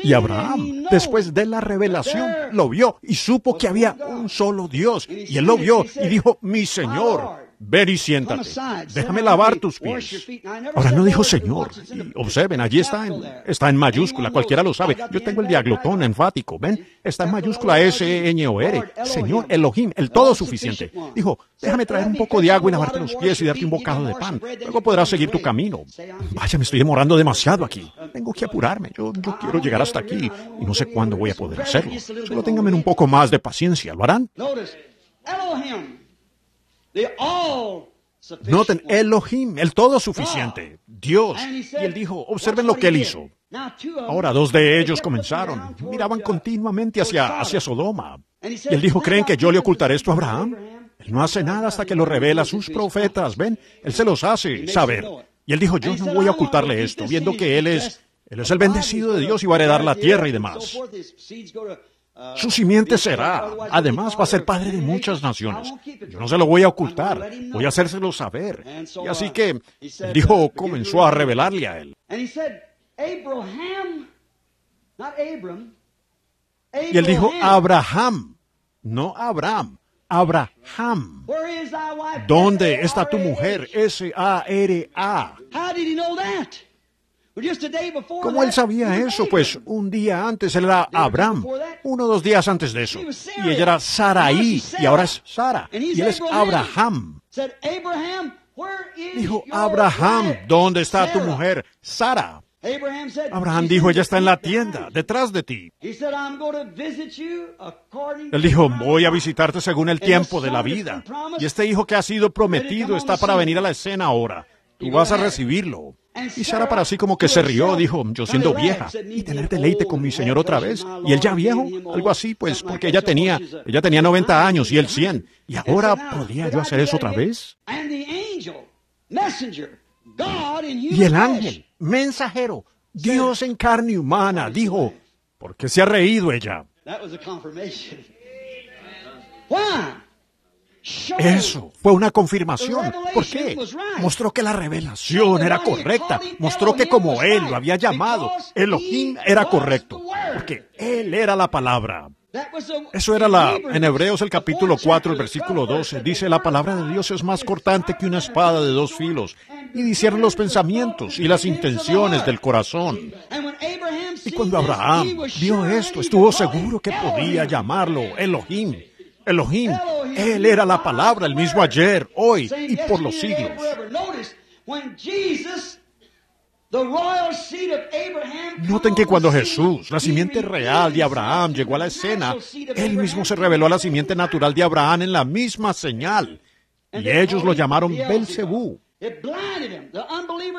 Y Abraham, después de la revelación, lo vio y supo que había un solo Dios. Y él lo vio y dijo, mi Señor, ven y siéntate, déjame lavar tus pies. Ahora no dijo Señor, y observen, allí está en mayúscula, cualquiera lo sabe. Yo tengo el diaglotón enfático, ven, está en mayúscula S-E-N-O-R, Señor Elohim, el todo suficiente. Dijo, déjame traer un poco de agua y lavarte los pies y darte un bocado de pan, luego podrás seguir tu camino. Vaya, me estoy demorando demasiado aquí, tengo que apurarme, yo quiero llegar hasta aquí y no sé cuándo voy a poder hacerlo. Solo ténganme un poco más de paciencia, ¿lo harán? Noten, Elohim, el todo suficiente, Dios. Y él dijo, observen lo que él hizo. Ahora dos de ellos comenzaron, miraban continuamente hacia Sodoma. Y él dijo, ¿creen que yo le ocultaré esto a Abraham? Él no hace nada hasta que lo revela a sus profetas, ven, él se los hace saber. Y él dijo, yo no voy a ocultarle esto, viendo que él es el bendecido de Dios y va a heredar la tierra y demás. Su simiente será. Además, va a ser padre de muchas naciones. Yo no se lo voy a ocultar. Voy a hacérselo saber. Y así que, dijo, comenzó a revelarle a él. Y él dijo, Abraham, no Abraham, Abraham. ¿Dónde está tu mujer? S-A-R-A. ¿Cómo él sabía eso? Pues un día antes él era Abraham, 1 o 2 días antes de eso. Y ella era Saraí, y ahora es Sara, y él es Abraham. Dijo, Abraham, ¿dónde está tu mujer? Sara. Abraham dijo, ella está en la tienda, detrás de ti. Él dijo, voy a visitarte según el tiempo de la vida. Y este hijo que ha sido prometido está para venir a la escena ahora. Tú vas a recibirlo. Y Sara, para así como que se rió, dijo, yo siendo vieja, y tener deleite con mi señor otra vez, y él ya viejo, algo así, pues, porque ella tenía 90 años y él 100, y ahora, ¿podría yo hacer eso otra vez? Y el ángel, mensajero, Dios en carne humana, dijo, ¿por qué se ha reído ella? Eso fue una confirmación. ¿Por qué? Mostró que la revelación era correcta. Mostró que como él lo había llamado, Elohim era correcto. Porque él era la palabra. Eso era en Hebreos el capítulo 4, el versículo 12. Dice, la palabra de Dios es más cortante que una espada de 2 filos. Y discierne los pensamientos y las intenciones del corazón. Y cuando Abraham vio esto, estuvo seguro que podía llamarlo Elohim. Elohim, Él era la palabra, el mismo ayer, hoy y por los siglos. Noten que cuando Jesús, la simiente real de Abraham, llegó a la escena, Él mismo se reveló a la simiente natural de Abraham en la misma señal. Y ellos lo llamaron Belcebú.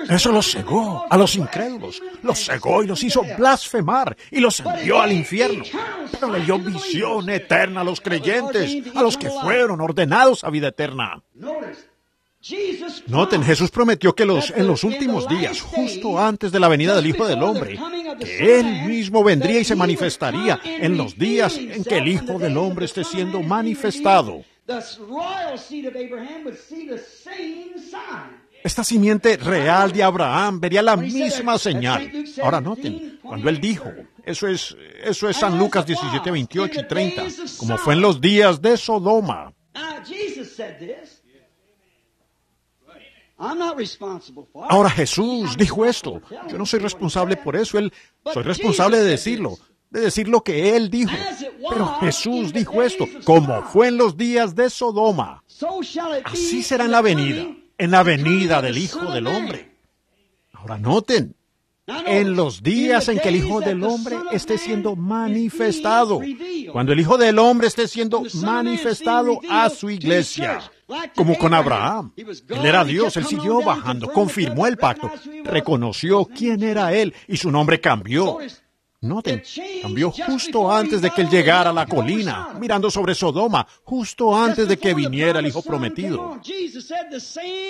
Eso los cegó a los incrédulos, los cegó y los hizo blasfemar y los envió al infierno. Pero le dio visión eterna a los creyentes, a los que fueron ordenados a vida eterna. Noten, Jesús prometió que en los últimos días, justo antes de la venida del Hijo del Hombre, que Él mismo vendría y se manifestaría en los días en que el Hijo del Hombre esté siendo manifestado. Esta simiente real de Abraham vería la misma señal. Ahora noten, cuando él dijo, eso es San Lucas 17, 28 y 30, como fue en los días de Sodoma. Ahora Jesús dijo esto, yo no soy responsable por eso, soy responsable de decir lo que Él dijo. Pero Jesús dijo esto, como fue en los días de Sodoma. Así será en la venida del Hijo del Hombre. Ahora noten, en los días en que el Hijo del Hombre esté siendo manifestado, cuando el Hijo del Hombre esté siendo manifestado a su iglesia, como con Abraham. Él era Dios, él siguió bajando, confirmó el pacto, reconoció quién era él y su nombre cambió. Noten, cambió justo antes de que él llegara a la colina, mirando sobre Sodoma, justo antes de que viniera el Hijo prometido.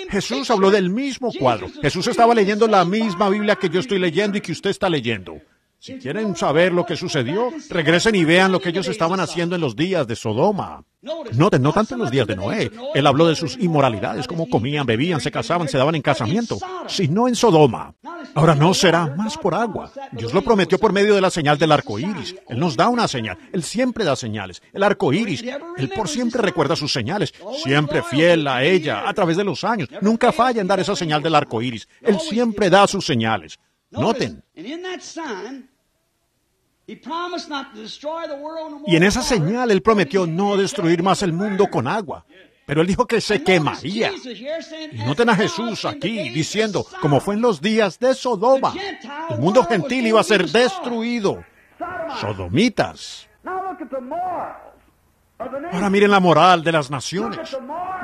Jesús habló del mismo cuadro. Jesús estaba leyendo la misma Biblia que yo estoy leyendo y que usted está leyendo. Si quieren saber lo que sucedió, regresen y vean lo que ellos estaban haciendo en los días de Sodoma. Noten, no tanto en los días de Noé. Él habló de sus inmoralidades, cómo comían, bebían, se casaban, se daban en casamiento, sino en Sodoma. Ahora no será más por agua. Dios lo prometió por medio de la señal del arco iris. Él nos da una señal. Él siempre da señales. El arco iris. Él por siempre recuerda sus señales. Siempre fiel a ella a través de los años. Nunca falla en dar esa señal del arco iris. Él siempre da sus señales. Noten. Y en esa señal, él prometió no destruir más el mundo con agua. Pero él dijo que se quemaría. Y noten a Jesús aquí diciendo, como fue en los días de Sodoma, el mundo gentil iba a ser destruido. Sodomitas. Ahora miren la moral de las naciones.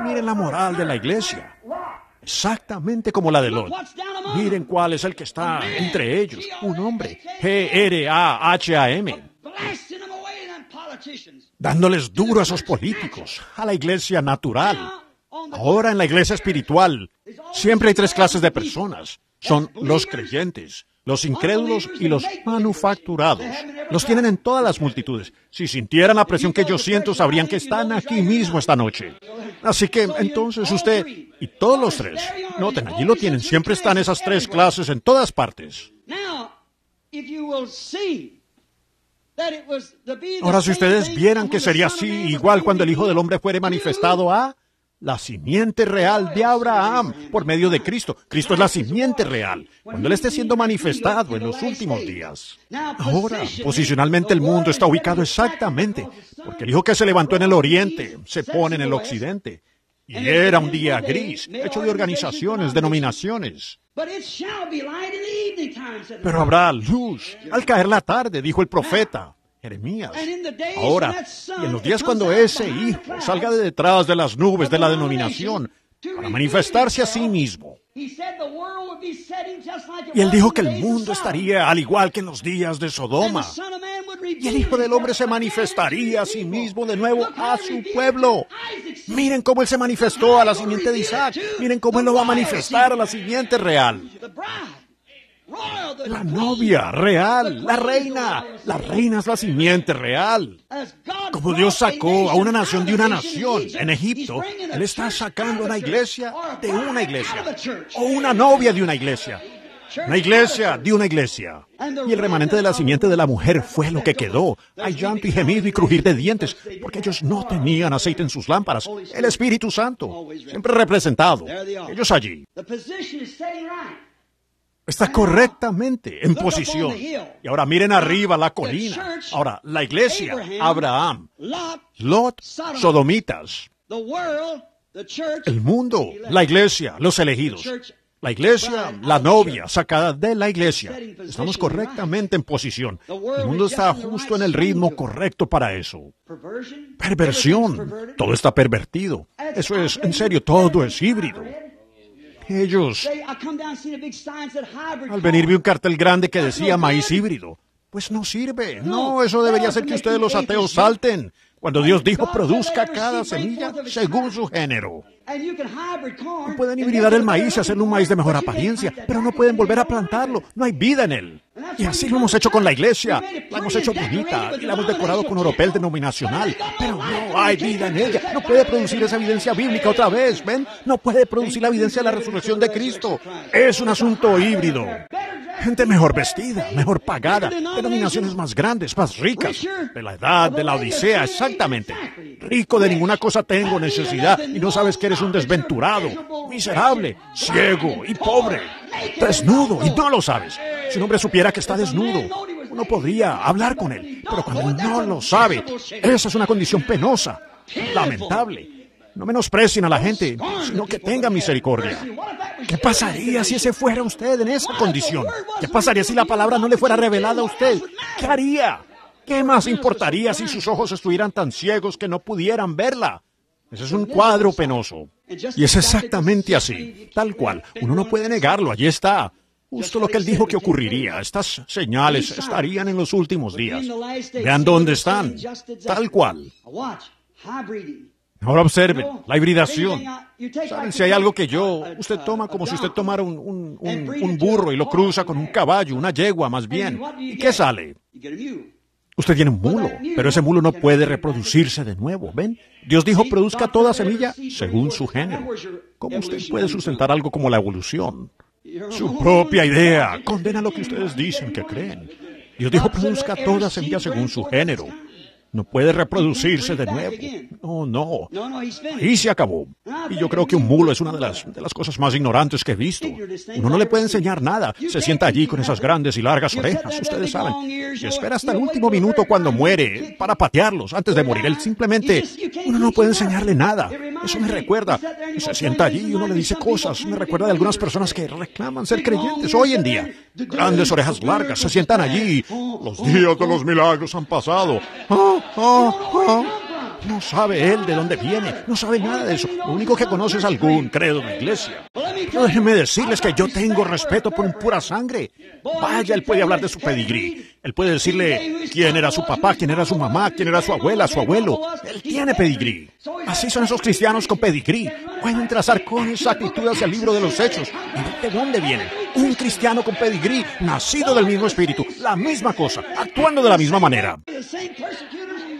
Miren la moral de la iglesia. Exactamente como la de Lot. Miren cuál es el que está entre ellos. Un hombre. Graham. Dándoles duro a esos políticos. A la iglesia natural. Ahora en la iglesia espiritual. Siempre hay tres clases de personas. Son los creyentes, los incrédulos y los manufacturados. Los tienen en todas las multitudes. Si sintieran la presión que yo siento, sabrían que están aquí mismo esta noche. Así que, entonces, usted y todos los tres, noten, allí lo tienen, siempre están esas tres clases en todas partes. Ahora, si ustedes vieran que sería así, igual cuando el Hijo del Hombre fuere manifestado a la simiente real de Abraham, por medio de Cristo. Cristo es la simiente real, cuando Él esté siendo manifestado en los últimos días. Ahora, posicionalmente el mundo está ubicado exactamente, porque el Hijo que se levantó en el oriente se pone en el occidente. Y era un día gris, hecho de organizaciones, denominaciones. Pero habrá luz al caer la tarde, dijo el profeta Jeremías. Ahora, y en los días cuando ese hijo salga de detrás de las nubes de la denominación para manifestarse a sí mismo. Y él dijo que el mundo estaría al igual que en los días de Sodoma. Y el Hijo del Hombre se manifestaría a sí mismo de nuevo a su pueblo. Miren cómo él se manifestó a la simiente de Isaac. Miren cómo él lo va a manifestar a la simiente real. La novia real, la reina. La reina es la simiente real. Como Dios sacó a una nación de una nación en Egipto, Él está sacando a una iglesia de una iglesia. O una novia de una iglesia. Una iglesia de una iglesia. Y el remanente de la simiente de la mujer fue lo que quedó. Hay llanto y gemido y crujir de dientes, porque ellos no tenían aceite en sus lámparas. El Espíritu Santo, siempre representado. Ellos allí. Está correctamente en posición. Y ahora miren arriba la colina. Ahora, la iglesia, Abraham, Lot, sodomitas. El mundo, la iglesia, los elegidos. La iglesia, la novia, sacada de la iglesia. Estamos correctamente en posición. El mundo está justo en el ritmo correcto para eso. Perversión. Todo está pervertido. Eso es, en serio, todo es híbrido. Ellos, al venir vi un cartel grande que decía maíz híbrido. Pues no sirve. No, eso debería ser que ustedes los ateos salten. Cuando Dios dijo, produzca cada semilla según su género. No pueden hibridar el maíz y hacerle un maíz de mejor apariencia, pero no pueden volver a plantarlo. No hay vida en él. Y así lo hemos hecho con la iglesia. La hemos hecho bonita, la hemos decorado con oropel denominacional, pero no hay vida en ella. No puede producir esa evidencia bíblica otra vez, ¿ven? No puede producir la evidencia de la resurrección de Cristo. Es un asunto híbrido. Gente mejor vestida, mejor pagada, denominaciones más grandes, más ricas, de la edad, de la odisea, exactamente. Rico de ninguna cosa tengo necesidad y no sabes que eres un desventurado, miserable, ciego y pobre, desnudo y no lo sabes. Si un hombre supiera que está desnudo, uno podría hablar con él, pero cuando no lo sabe, esa es una condición penosa, lamentable. No menosprecien a la gente, sino que tengan misericordia. ¿Qué pasaría si ese fuera usted en esa condición? ¿Qué pasaría si la palabra no le fuera revelada a usted? ¿Qué haría? ¿Qué más importaría si sus ojos estuvieran tan ciegos que no pudieran verla? Ese es un cuadro penoso. Y es exactamente así, tal cual. Uno no puede negarlo, allí está. Justo lo que él dijo que ocurriría. Estas señales estarían en los últimos días. Vean dónde están, tal cual. Ahora observen, la hibridación. ¿Saben? Si hay algo que usted toma como si usted tomara un burro y lo cruza con un caballo, una yegua más bien. ¿Y qué sale? Usted tiene un mulo, pero ese mulo no puede reproducirse de nuevo, ¿ven? Dios dijo, produzca toda semilla según su género. ¿Cómo usted puede sustentar algo como la evolución? Su propia idea condena lo que ustedes dicen que creen. Dios dijo, produzca toda semilla según su género. No puede reproducirse de nuevo. No, no. Ahí se acabó. Y yo creo que un mulo es una de las cosas más ignorantes que he visto. Uno no le puede enseñar nada. Se sienta allí con esas grandes y largas orejas, ustedes saben. Y espera hasta el último minuto cuando muere para patearlos antes de morir. Él simplemente, uno no puede enseñarle nada. Eso me recuerda. Se sienta allí y uno le dice cosas. Me recuerda de algunas personas que reclaman ser creyentes hoy en día. Grandes orejas largas se sientan allí. Los días de los milagros han pasado. No sabe él de dónde viene, no sabe nada de eso. Lo único que conoce es algún credo de iglesia. Pero déjenme decirles que yo tengo respeto por un pura sangre. Vaya, él puede hablar de su pedigrí. Él puede decirle quién era su papá, quién era su mamá, quién era su abuela, su abuelo. Él tiene pedigrí. Así son esos cristianos con pedigrí. Pueden trazar con exactitud hacia el libro de los hechos. ¿De dónde viene? Un cristiano con pedigrí, nacido del mismo espíritu, la misma cosa, actuando de la misma manera.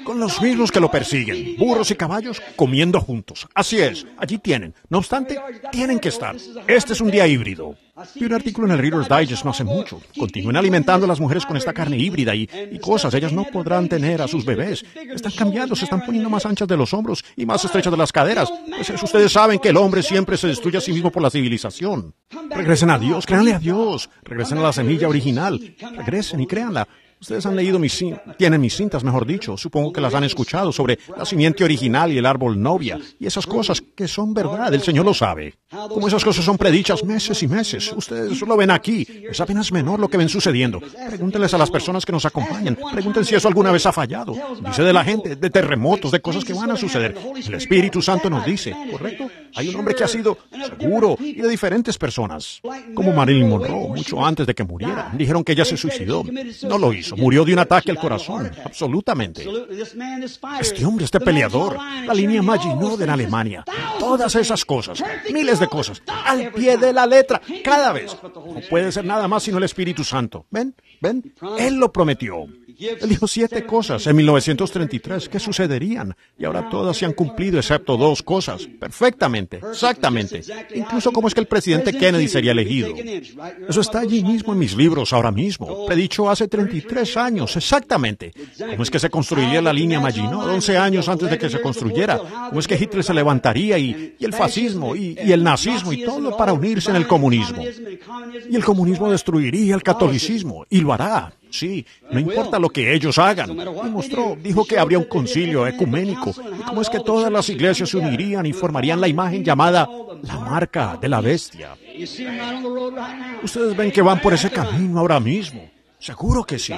Con los mismos que lo persiguen, burros y caballos comiendo juntos. Así es, allí tienen. No obstante, tienen que estar. Este es un día híbrido. Vi un artículo en el Reader's Digest no hace mucho. Continúen alimentando a las mujeres con esta carne híbrida y cosas. Ellas no podrán tener a sus bebés. Están cambiando, se están poniendo más anchas de los hombros y más estrechas de las caderas. Pues ustedes saben que el hombre siempre se destruye a sí mismo por la civilización. Regresen a Dios, créanle a Dios. Regresen a la semilla original. Regresen y créanla. Ustedes han leído mis cintas, mejor dicho. Supongo que las han escuchado sobre la simiente original y el árbol novia. Y esas cosas que son verdad, el Señor lo sabe. Como esas cosas son predichas meses y meses. Ustedes lo ven aquí. Es apenas menor lo que ven sucediendo. Pregúntenles a las personas que nos acompañan. Pregunten si eso alguna vez ha fallado. Dice de la gente, de terremotos, de cosas que van a suceder. El Espíritu Santo nos dice, ¿correcto? Hay un hombre que ha sido seguro y de diferentes personas. Como Marilyn Monroe, mucho antes de que muriera. Dijeron que ella se suicidó. No lo hizo. Murió de un ataque al corazón, absolutamente. Este hombre, este peleador, la línea Maginot en Alemania, todas esas cosas, miles de cosas, al pie de la letra, cada vez. No puede ser nada más sino el Espíritu Santo. ¿Ven? Él lo prometió. Él dijo 7 cosas en 1933 que sucederían, y ahora todas se han cumplido excepto 2 cosas, perfectamente, exactamente. Incluso cómo es que el presidente Kennedy sería elegido. Eso está allí mismo en mis libros ahora mismo, predicho hace 33 años, exactamente. Cómo es que se construiría la línea Maginot 11 años antes de que se construyera, cómo es que Hitler se levantaría y el fascismo y el nazismo y todo para unirse en el comunismo. Y el comunismo destruiría el catolicismo, y lo hará. Sí, no importa lo que ellos hagan. Y mostró, dijo que habría un concilio ecuménico. Y cómo es que todas las iglesias se unirían y formarían la imagen llamada la marca de la bestia. Ustedes ven que van por ese camino ahora mismo. Seguro que sí.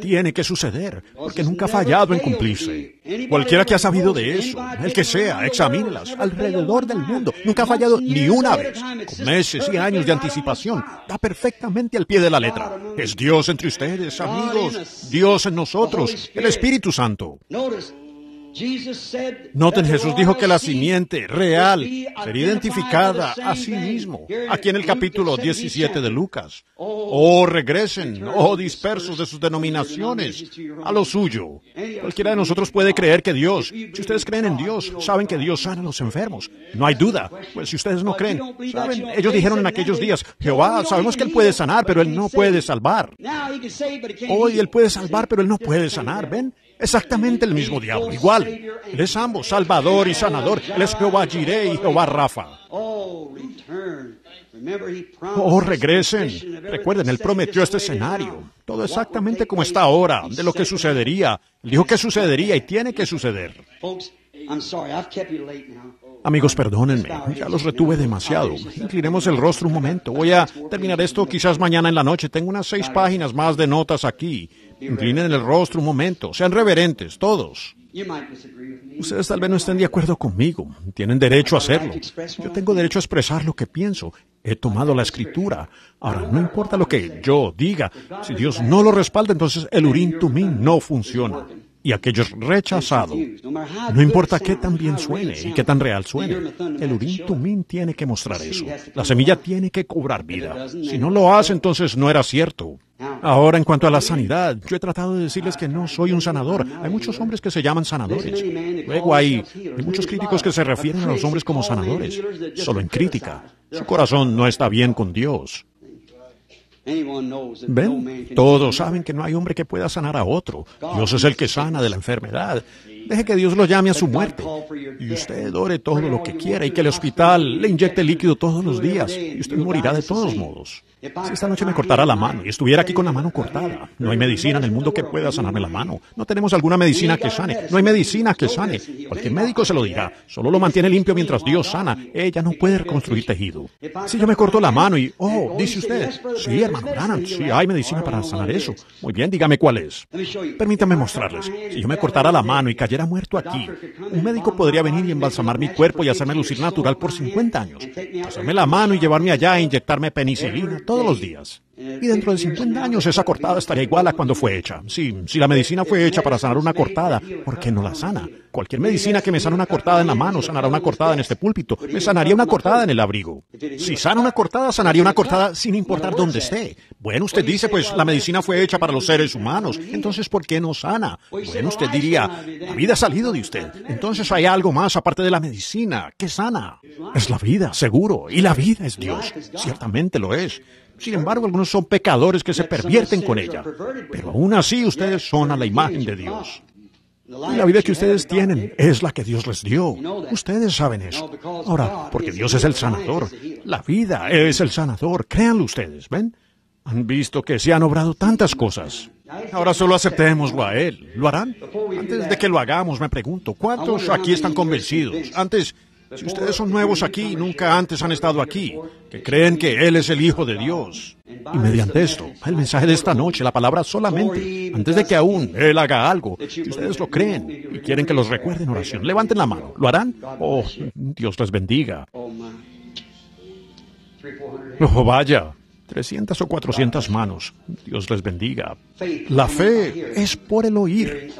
Tiene que suceder, porque nunca ha fallado en cumplirse. Cualquiera que ha sabido de eso, el que sea, examínelas alrededor del mundo. Nunca ha fallado ni una vez. Con meses y años de anticipación, da perfectamente al pie de la letra. Es Dios entre ustedes, amigos. Dios en nosotros, el Espíritu Santo. Noten, Jesús dijo que la simiente real sería identificada a sí mismo, aquí en el capítulo 17 de Lucas. Oh, regresen, oh, dispersos de sus denominaciones, a lo suyo. Cualquiera de nosotros puede creer que Dios, si ustedes creen en Dios, saben que Dios sana a los enfermos. No hay duda, pues si ustedes no creen, saben, ellos dijeron en aquellos días, Jehová, sabemos que Él puede sanar, pero Él no puede salvar. Hoy Él puede salvar, pero Él no puede sanar, ¿ven? Exactamente el mismo diablo, igual. Él es ambos, Salvador y Sanador. Él es Jehová Jireh y Jehová Rafa. Oh, regresen. Recuerden, Él prometió este escenario. Todo exactamente como está ahora, de lo que sucedería. Él dijo que sucedería y tiene que suceder. Amigos, perdónenme, ya los retuve demasiado. Inclinemos el rostro un momento. Voy a terminar esto quizás mañana en la noche. Tengo unas 6 páginas más de notas aquí. Inclinen el rostro un momento. Sean reverentes, todos. Ustedes tal vez no estén de acuerdo conmigo. Tienen derecho a hacerlo. Yo tengo derecho a expresar lo que pienso. He tomado la Escritura. Ahora, no importa lo que yo diga. Si Dios no lo respalda, entonces el Urim Tumín no funciona. Y aquello es rechazado. No importa qué tan bien suene y qué tan real suene, el Urim Tumín tiene que mostrar eso. La semilla tiene que cobrar vida. Si no lo hace, entonces no era cierto. Ahora, en cuanto a la sanidad, yo he tratado de decirles que no soy un sanador. Hay muchos hombres que se llaman sanadores. Luego hay muchos críticos que se refieren a los hombres como sanadores, solo en crítica. Su corazón no está bien con Dios. ¿Ven? Todos saben que no hay hombre que pueda sanar a otro. Dios es el que sana de la enfermedad. Deje que Dios lo llame a su muerte. Y usted ore todo lo que quiera y que el hospital le inyecte líquido todos los días. Y usted morirá de todos modos. Si esta noche me cortara la mano y estuviera aquí con la mano cortada, no hay medicina en el mundo que pueda sanarme la mano. No tenemos alguna medicina que sane. No hay medicina que sane. Cualquier médico se lo dirá. Solo lo mantiene limpio mientras Dios sana. Ella no puede reconstruir tejido. Si yo me corto la mano y, oh, dice usted, sí, hermano Branham, sí hay medicina para sanar eso. Muy bien, dígame cuál es. Permítame mostrarles. Si yo me cortara la mano y cayera muerto aquí, un médico podría venir y embalsamar mi cuerpo y hacerme lucir natural por 50 años. Pasarme la mano y llevarme allá e inyectarme penicilina todos los días. Y dentro de 50 años esa cortada estaría igual a cuando fue hecha. Si la medicina fue hecha para sanar una cortada, ¿por qué no la sana? Cualquier medicina que me sana una cortada en la mano, sanará una cortada en este púlpito. Me sanaría una cortada en el abrigo. Si sana una cortada, sanaría una cortada sin importar dónde esté. Bueno, usted dice, pues la medicina fue hecha para los seres humanos. Entonces, ¿por qué no sana? Bueno, usted diría, la vida ha salido de usted. Entonces hay algo más aparte de la medicina. ¿Qué sana? Es la vida, seguro. Y la vida es Dios. Ciertamente lo es. Sin embargo, algunos son pecadores que se pervierten con ella. Pero aún así, ustedes son a la imagen de Dios. Y la vida que ustedes tienen es la que Dios les dio. Ustedes saben eso. Ahora, porque Dios es el sanador. La vida es el sanador. Créanlo ustedes, ¿ven? Han visto que se han obrado tantas cosas. Ahora solo aceptémoslo a Él. ¿Lo harán? Antes de que lo hagamos, me pregunto, ¿cuántos aquí están convencidos? Antes... Si ustedes son nuevos aquí, nunca antes han estado aquí, que creen que Él es el Hijo de Dios. Y mediante esto, el mensaje de esta noche, la palabra solamente, antes de que aún Él haga algo, si ustedes lo creen y quieren que los recuerden en oración, levanten la mano. ¿Lo harán? Oh, Dios les bendiga. Oh, vaya. 300 o 400 manos. Dios les bendiga. La fe es por el oír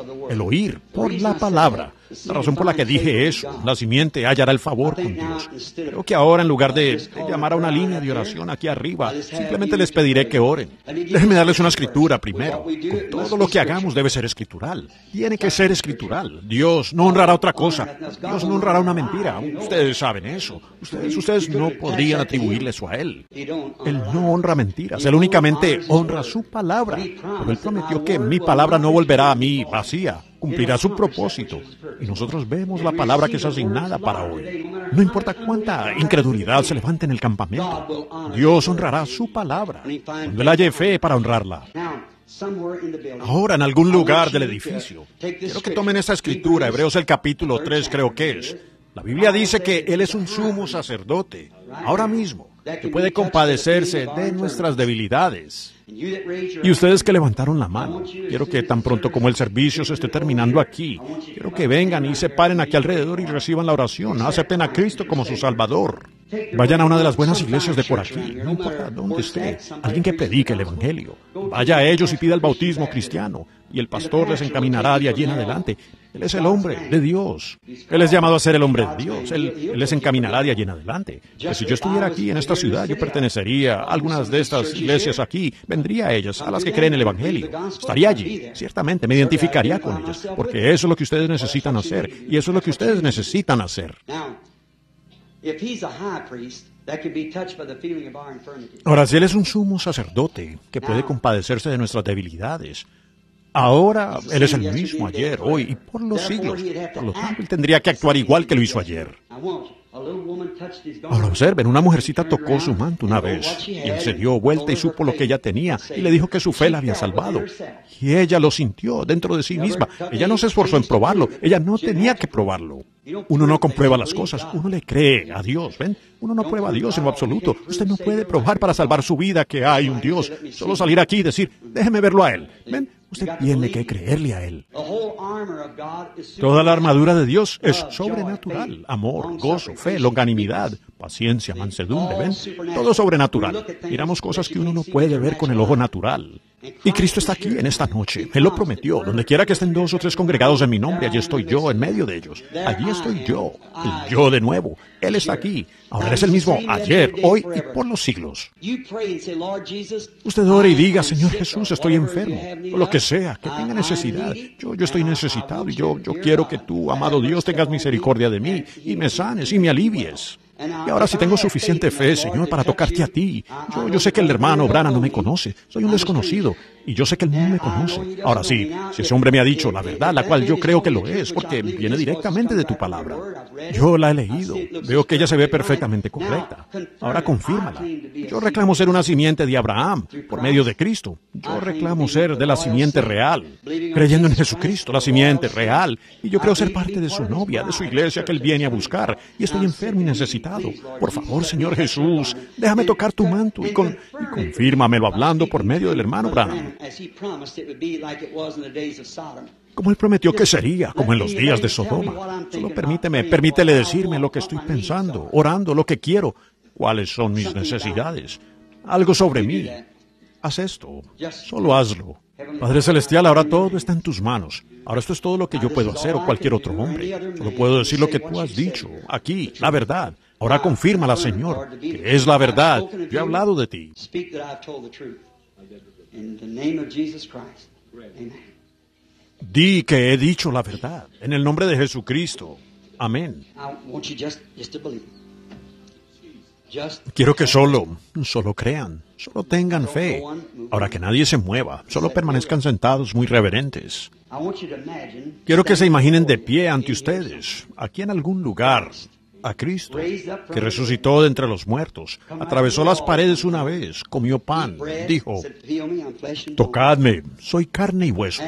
por la palabra. La razón por la que dije eso, la simiente hallará el favor con Dios. Creo que ahora, en lugar de llamar a una línea de oración aquí arriba, simplemente les pediré que oren. Déjenme darles una escritura primero. Con todo lo que hagamos debe ser escritural. Tiene que ser escritural. Dios no honrará otra cosa. Dios no honrará una mentira. Ustedes saben eso. Ustedes no podrían atribuirle eso a Él. Él no honra mentiras. Él únicamente honra su palabra. Pero Él prometió que mi palabra no volverá a mí vacía. Cumplirá su propósito. Y nosotros vemos la palabra que es asignada para hoy. No importa cuánta incredulidad se levante en el campamento, Dios honrará su palabra cuando Él halle fe para honrarla. Ahora, en algún lugar del edificio, quiero que tomen esta escritura, Hebreos el capítulo 3, creo que es. La Biblia dice que Él es un sumo sacerdote, ahora mismo, que puede compadecerse de nuestras debilidades. Y ustedes que levantaron la mano, quiero que tan pronto como el servicio se esté terminando aquí, quiero que vengan y se paren aquí alrededor y reciban la oración, acepten a Cristo como su Salvador. Vayan a una de las buenas iglesias de por aquí, no importa dónde esté, alguien que predique el Evangelio. Vaya a ellos y pida el bautismo cristiano, y el pastor les encaminará de allí en adelante. Él es el hombre de Dios. Él es llamado a ser el hombre de Dios. Él les encaminará de allí en adelante. Que si yo estuviera aquí, en esta ciudad, yo pertenecería a algunas de estas iglesias aquí. Vendría a ellas, a las que creen el Evangelio. Estaría allí. Ciertamente, me identificaría con ellas. Porque eso es lo que ustedes necesitan hacer. Y eso es lo que ustedes necesitan hacer. Ahora, si Él es un sumo sacerdote que puede compadecerse de nuestras debilidades... Ahora, Él es el mismo ayer, hoy y por los siglos. Por lo tanto, Él tendría que actuar igual que lo hizo ayer. Ahora observen, una mujercita tocó su manto una vez, y Él se dio vuelta y supo lo que ella tenía, y le dijo que su fe la había salvado. Y ella lo sintió dentro de sí misma. Ella no se esforzó en probarlo. Ella no tenía que probarlo. Uno no comprueba las cosas, uno le cree a Dios, ¿ven? Uno no prueba a Dios en lo absoluto. Usted no puede probar para salvar su vida que hay un Dios. Solo salir aquí y decir, déjeme verlo a Él, ¿ven? Usted tiene que creerle a Él. Toda la armadura de Dios es sobrenatural. Amor, gozo, fe, longanimidad, paciencia, mansedumbre, ¿ven? Todo sobrenatural. Miramos cosas que uno no puede ver con el ojo natural. Y Cristo está aquí en esta noche. Él lo prometió. Donde quiera que estén 2 o 3 congregados en mi nombre, allí estoy yo en medio de ellos. Allí estoy yo. El yo de nuevo. Él está aquí. Ahora eres el mismo ayer, hoy y por los siglos. Usted ore y diga, Señor Jesús, estoy enfermo. O lo que sea, que tenga necesidad. Yo estoy necesitado y yo quiero que tú, amado Dios, tengas misericordia de mí y me sanes y me alivies. Y ahora si tengo suficiente fe, Señor, para tocarte a ti. Yo sé que el hermano Branham no me conoce. Soy un desconocido. Y yo sé que él no me conoce. Ahora sí, si ese hombre me ha dicho la verdad, la cual yo creo que lo es, porque viene directamente de tu palabra. Yo la he leído. Veo que ella se ve perfectamente correcta. Ahora confírmala. Yo reclamo ser una simiente de Abraham, por medio de Cristo. Yo reclamo ser de la simiente real, creyendo en Jesucristo, la simiente real. Y yo creo ser parte de su novia, de su iglesia que él viene a buscar. Y estoy enfermo y necesitado. Por favor, Señor Jesús, déjame tocar tu manto y confírmamelo hablando por medio del hermano Abraham. Como él prometió que sería, como en los días de Sodoma. Solo permítele decirme lo que estoy pensando, orando, lo que quiero, cuáles son mis necesidades, algo sobre mí. Haz esto, solo hazlo. Padre Celestial, ahora todo está en tus manos. Ahora esto es todo lo que yo puedo hacer o cualquier otro hombre. Solo puedo decir lo que tú has dicho, aquí, la verdad. Ahora confírmala, Señor, que es la verdad. Yo he hablado de ti. Di que he dicho la verdad, en el nombre de Jesucristo. Amén. Quiero que solo crean, solo tengan fe. Ahora que nadie se mueva, solo permanezcan sentados muy reverentes. Quiero que se imaginen de pie ante ustedes, aquí en algún lugar, a Cristo, que resucitó de entre los muertos, atravesó las paredes una vez, comió pan, dijo, «Tocadme, soy carne y huesos»,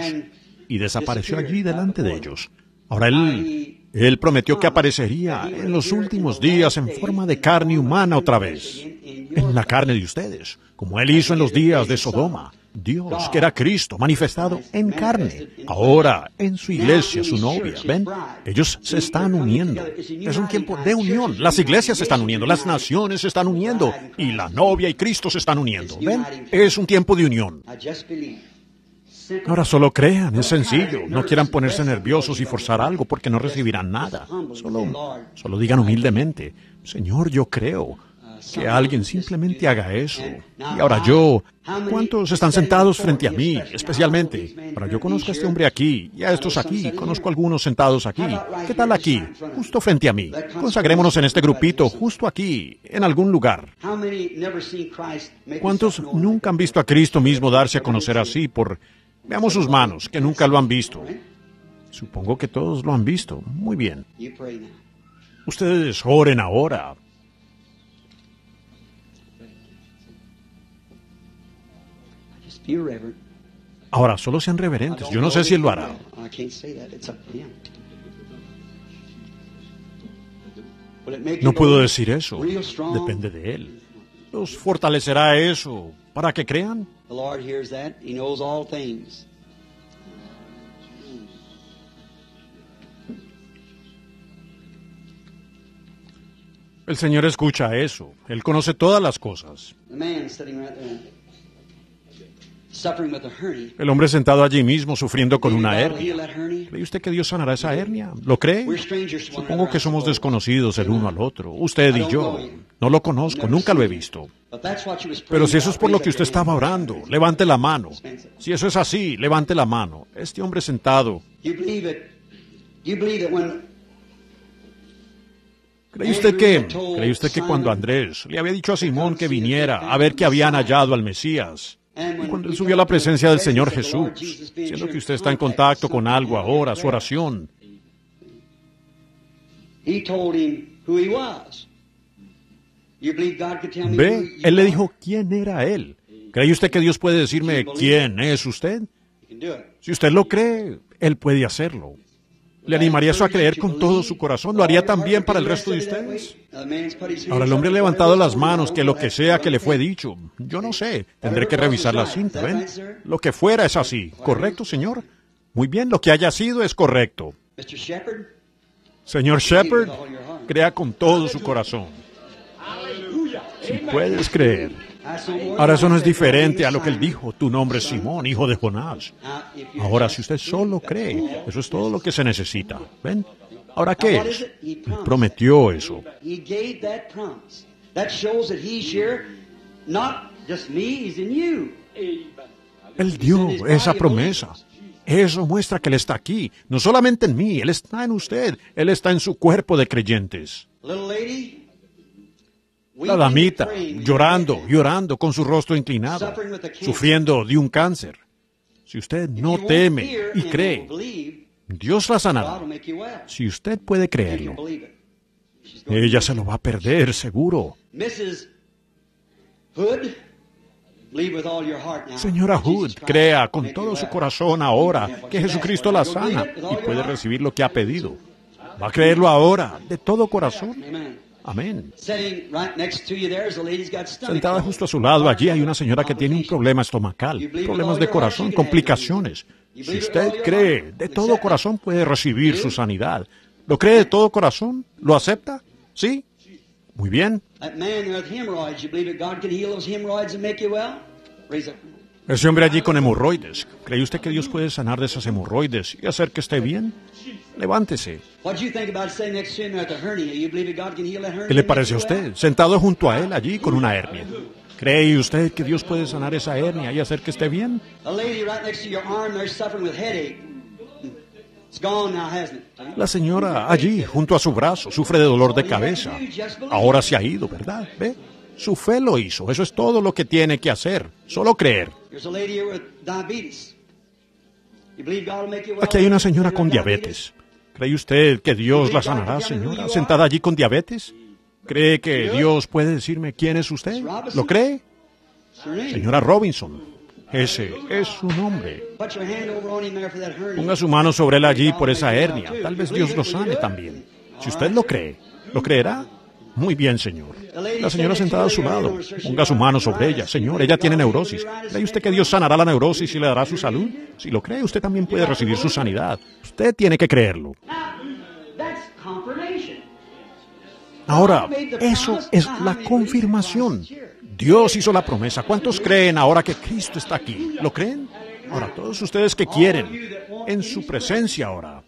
y desapareció allí delante de ellos. Ahora Él prometió que aparecería en los últimos días en forma de carne humana otra vez, en la carne de ustedes, como Él hizo en los días de Sodoma. Dios, que era Cristo, manifestado en carne, ahora en su iglesia, su novia, ¿ven? Ellos se están uniendo. Es un tiempo de unión. Las iglesias se están uniendo, las naciones se están uniendo, y la novia y Cristo se están uniendo, ¿ven? Es un tiempo de unión. Ahora solo crean, es sencillo. No quieran ponerse nerviosos y forzar algo porque no recibirán nada. Solo digan humildemente, Señor, yo creo. Que alguien simplemente haga eso. Y ahora yo, ¿cuántos están sentados frente a mí, especialmente? Ahora yo conozco a este hombre aquí, y a estos aquí, conozco a algunos sentados aquí. ¿Qué tal aquí? Justo frente a mí. Consagrémonos en este grupito, justo aquí, en algún lugar. ¿Cuántos nunca han visto a Cristo mismo darse a conocer así por... Veamos sus manos, que nunca lo han visto. Supongo que todos lo han visto. Muy bien. Ustedes oren ahora. Ahora, solo sean reverentes. Yo no sé si él lo hará. No puedo decir eso. Depende de él. ¿Los fortalecerá eso para que crean? El Señor escucha eso. Él conoce todas las cosas. El hombre sentado allí mismo sufriendo con una hernia. ¿Cree usted que Dios sanará esa hernia? ¿Lo cree? Supongo que somos desconocidos el uno al otro. Usted y yo. No lo conozco, nunca lo he visto. Pero si eso es por lo que usted estaba orando, levante la mano. Si eso es así, levante la mano. Este hombre sentado... ¿Cree usted que cuando Andrés le había dicho a Simón que viniera a ver que habían hallado al Mesías... Y cuando él subió a la presencia del Señor Jesús, siendo que usted está en contacto con algo ahora, su oración, ve, él le dijo quién era él. ¿Cree usted que Dios puede decirme quién es usted? Si usted lo cree, él puede hacerlo. ¿Le animaría eso a creer con todo su corazón? ¿Lo haría también para el resto de ustedes? Ahora, el hombre ha levantado las manos, que lo que sea que le fue dicho. Yo no sé, tendré que revisar la cinta, ¿ven? Lo que fuera es así. ¿Correcto, señor? Muy bien, lo que haya sido es correcto. Señor Shepherd, crea con todo su corazón. Si puedes creer. Ahora, eso no es diferente a lo que él dijo. Tu nombre es Simón, hijo de Jonás. Ahora, si usted solo cree, eso es todo lo que se necesita. ¿Ven? Ahora, ¿qué es? Él prometió eso. Él dio esa promesa. Eso muestra que Él está aquí. No solamente en mí, Él está en usted. Él está en su cuerpo de creyentes. La damita, llorando, con su rostro inclinado, sufriendo de un cáncer. Si usted no teme y cree, Dios la sanará. Si usted puede creerlo, ella se lo va a perder, seguro. Señora Hood, crea con todo su corazón ahora que Jesucristo la sana y puede recibir lo que ha pedido. Va a creerlo ahora, de todo corazón. Amén. Sentada justo a su lado, allí hay una señora que tiene un problema estomacal, problemas de corazón, complicaciones. Si usted cree, de todo corazón puede recibir su sanidad. ¿Lo cree de todo corazón? ¿Lo acepta? ¿Sí? Muy bien. Ese hombre allí con hemorroides, ¿cree usted que Dios puede sanar de esas hemorroides y hacer que esté bien? Levántese. ¿Qué le parece a usted? Sentado junto a él allí con una hernia. ¿Cree usted que Dios puede sanar esa hernia y hacer que esté bien? La señora allí junto a su brazo sufre de dolor de cabeza. Ahora se ha ido, ¿verdad? ¿Ve? Su fe lo hizo. Eso es todo lo que tiene que hacer. Solo creer. Aquí hay una señora con diabetes. ¿Cree usted que Dios la sanará, señora, sentada allí con diabetes? ¿Cree que Dios puede decirme quién es usted? ¿Lo cree? Señora Robinson, ese es su nombre. Ponga su mano sobre él allí por esa hernia. Tal vez Dios lo sane también. Si usted lo cree, ¿lo creerá? Muy bien, señor. La señora sentada a su lado. Ponga su mano sobre ella. Señor, ella tiene neurosis. ¿Cree usted que Dios sanará la neurosis y le dará su salud? Si lo cree, usted también puede recibir su sanidad. Usted tiene que creerlo. Ahora, eso es la confirmación. Dios hizo la promesa. ¿Cuántos creen ahora que Cristo está aquí? ¿Lo creen? Ahora, todos ustedes que quieren, en su presencia ahora,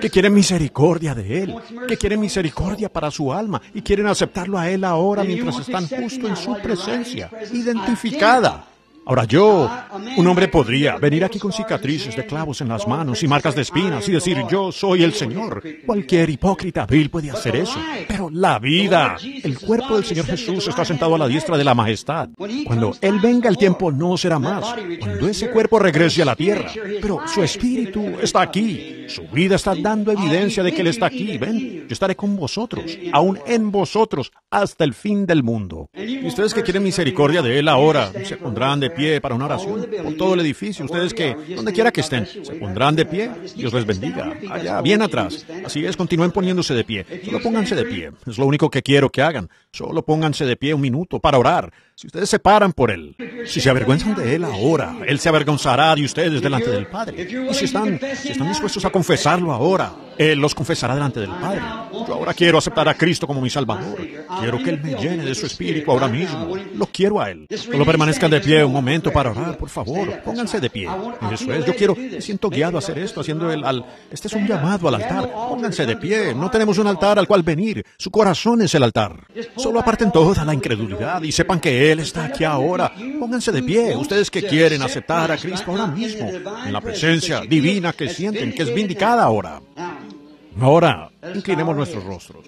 que quieren misericordia de Él, que quieren misericordia para su alma y quieren aceptarlo a Él ahora mientras están justo en su presencia, identificada. Ahora yo, un hombre podría venir aquí con cicatrices de clavos en las manos y marcas de espinas y decir, yo soy el Señor. Cualquier hipócrita vil puede hacer eso. Pero la vida, el cuerpo del Señor Jesús está sentado a la diestra de la majestad. Cuando Él venga, el tiempo no será más. Cuando ese cuerpo regrese a la tierra. Pero su espíritu está aquí. Su vida está dando evidencia de que Él está aquí. Ven, yo estaré con vosotros, aún en vosotros, hasta el fin del mundo. Y ustedes que quieren misericordia de Él ahora, se pondrán de pie para una oración por todo el edificio. Ustedes que, donde quiera que estén, se pondrán de pie. Dios les bendiga. Allá, bien atrás. Así es, continúen poniéndose de pie. Solo pónganse de pie. Es lo único que quiero que hagan. Solo pónganse de pie un minuto para orar. Si ustedes se paran por Él, si se avergüenzan de Él ahora, Él se avergonzará de ustedes delante del Padre. Y si están dispuestos a confesarlo ahora, Él los confesará delante del Padre. Yo ahora quiero aceptar a Cristo como mi Salvador. Quiero que Él me llene de su Espíritu ahora mismo. Lo quiero a Él. Solo permanezcan de pie un momento para orar, por favor. Pónganse de pie. Eso es, yo quiero, me siento guiado a hacer esto, haciendo este es un llamado al altar. Pónganse de pie. No tenemos un altar al cual venir. Su corazón es el altar. Solo aparten toda la incredulidad y sepan que Él está aquí ahora. Pónganse de pie. Ustedes que quieren aceptar a Cristo ahora mismo, en la presencia divina que sienten, que es vindicada ahora. Ahora, inclinemos nuestros rostros.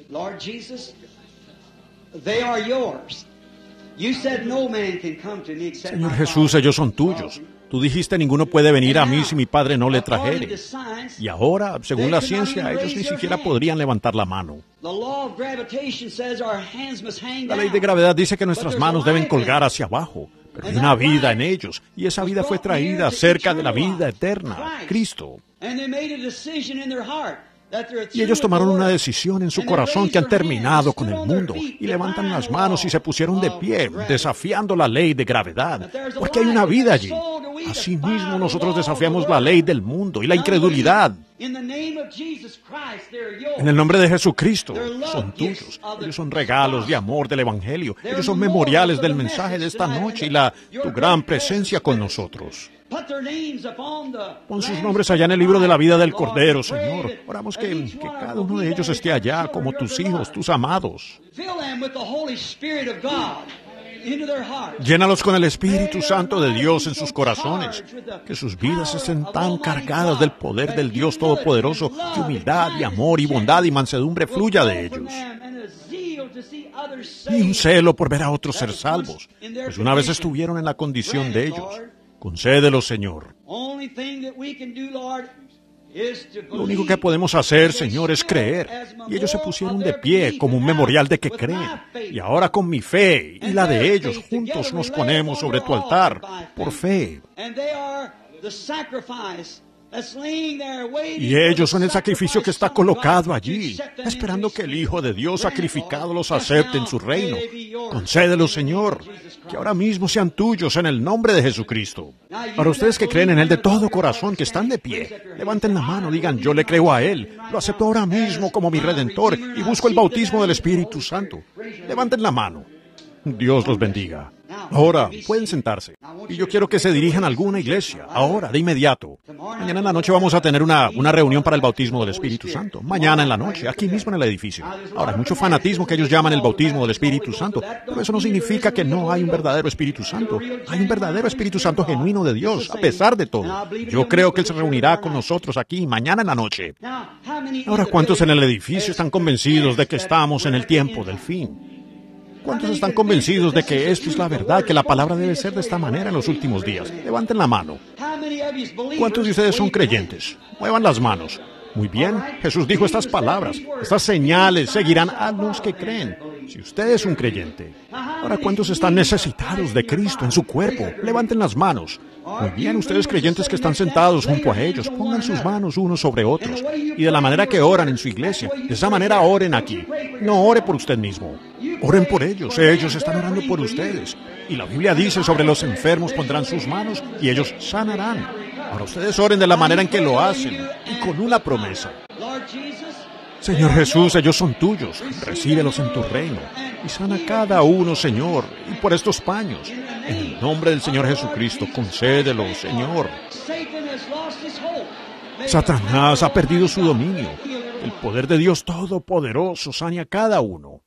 Señor Jesús, ellos son tuyos. Tú dijiste, ninguno puede venir a mí si mi Padre no le trajere. Y ahora, según la ciencia, ellos ni siquiera podrían levantar la mano. La ley de gravedad dice que nuestras manos deben colgar hacia abajo. Pero hay una vida en ellos, y esa vida fue traída cerca de la vida eterna, Cristo. Y ellos tomaron una decisión en su corazón que han terminado con el mundo, y levantan las manos y se pusieron de pie, desafiando la ley de gravedad, porque hay una vida allí. Asimismo, nosotros desafiamos la ley del mundo y la incredulidad. En el nombre de Jesucristo, son tuyos. Ellos son regalos de amor del Evangelio. Ellos son memoriales del mensaje de esta noche y tu gran presencia con nosotros. Pon sus nombres allá en el libro de la vida del Cordero, Señor. Oramos que cada uno de ellos esté allá como tus hijos, tus amados. Llénalos con el Espíritu Santo de Dios en sus corazones, que sus vidas estén tan cargadas del poder del Dios Todopoderoso, que humildad y amor y bondad y mansedumbre fluya de ellos. Y un celo por ver a otros ser salvos, pues una vez estuvieron en la condición de ellos. Concédelo, Señor. Lo único que podemos hacer, Señor, es creer. Y ellos se pusieron de pie como un memorial de que creen. Y ahora con mi fe y la de ellos, juntos nos ponemos sobre tu altar por fe. Y ellos son el sacrificio que está colocado allí, esperando que el Hijo de Dios sacrificado los acepte en su reino. Concédelos, Señor, que ahora mismo sean tuyos en el nombre de Jesucristo. Para ustedes que creen en Él de todo corazón, que están de pie, levanten la mano, digan: yo le creo a Él, lo acepto ahora mismo como mi Redentor y busco el bautismo del Espíritu Santo. Levanten la mano. Dios los bendiga. Ahora, pueden sentarse. Y yo quiero que se dirijan a alguna iglesia, ahora, de inmediato. Mañana en la noche vamos a tener una reunión para el bautismo del Espíritu Santo. Mañana en la noche, aquí mismo en el edificio. Ahora, hay mucho fanatismo que ellos llaman el bautismo del Espíritu Santo, pero eso no significa que no hay un verdadero Espíritu Santo. Hay un verdadero Espíritu Santo genuino de Dios, a pesar de todo. Yo creo que Él se reunirá con nosotros aquí, mañana en la noche. Ahora, ¿cuántos en el edificio están convencidos de que estamos en el tiempo del fin? ¿Cuántos están convencidos de que esto es la verdad, que la palabra debe ser de esta manera en los últimos días? Levanten la mano. ¿Cuántos de ustedes son creyentes? Muevan las manos. Muy bien, Jesús dijo estas palabras. Estas señales seguirán a los que creen. Si usted es un creyente. Ahora, ¿cuántos están necesitados de Cristo en su cuerpo? Levanten las manos. Muy bien, ustedes creyentes que están sentados junto a ellos, pongan sus manos unos sobre otros. Y de la manera que oran en su iglesia, de esa manera oren aquí. No ore por usted mismo. Oren por ellos. Ellos están orando por ustedes. Y la Biblia dice: sobre los enfermos pondrán sus manos y ellos sanarán. Ahora ustedes oren de la manera en que lo hacen y con una promesa. Señor Jesús, ellos son tuyos. Recíbelos en tu reino y sana cada uno, Señor, y por estos paños. En el nombre del Señor Jesucristo, concédelo, Señor. Satanás ha perdido su dominio. El poder de Dios Todopoderoso sane a cada uno.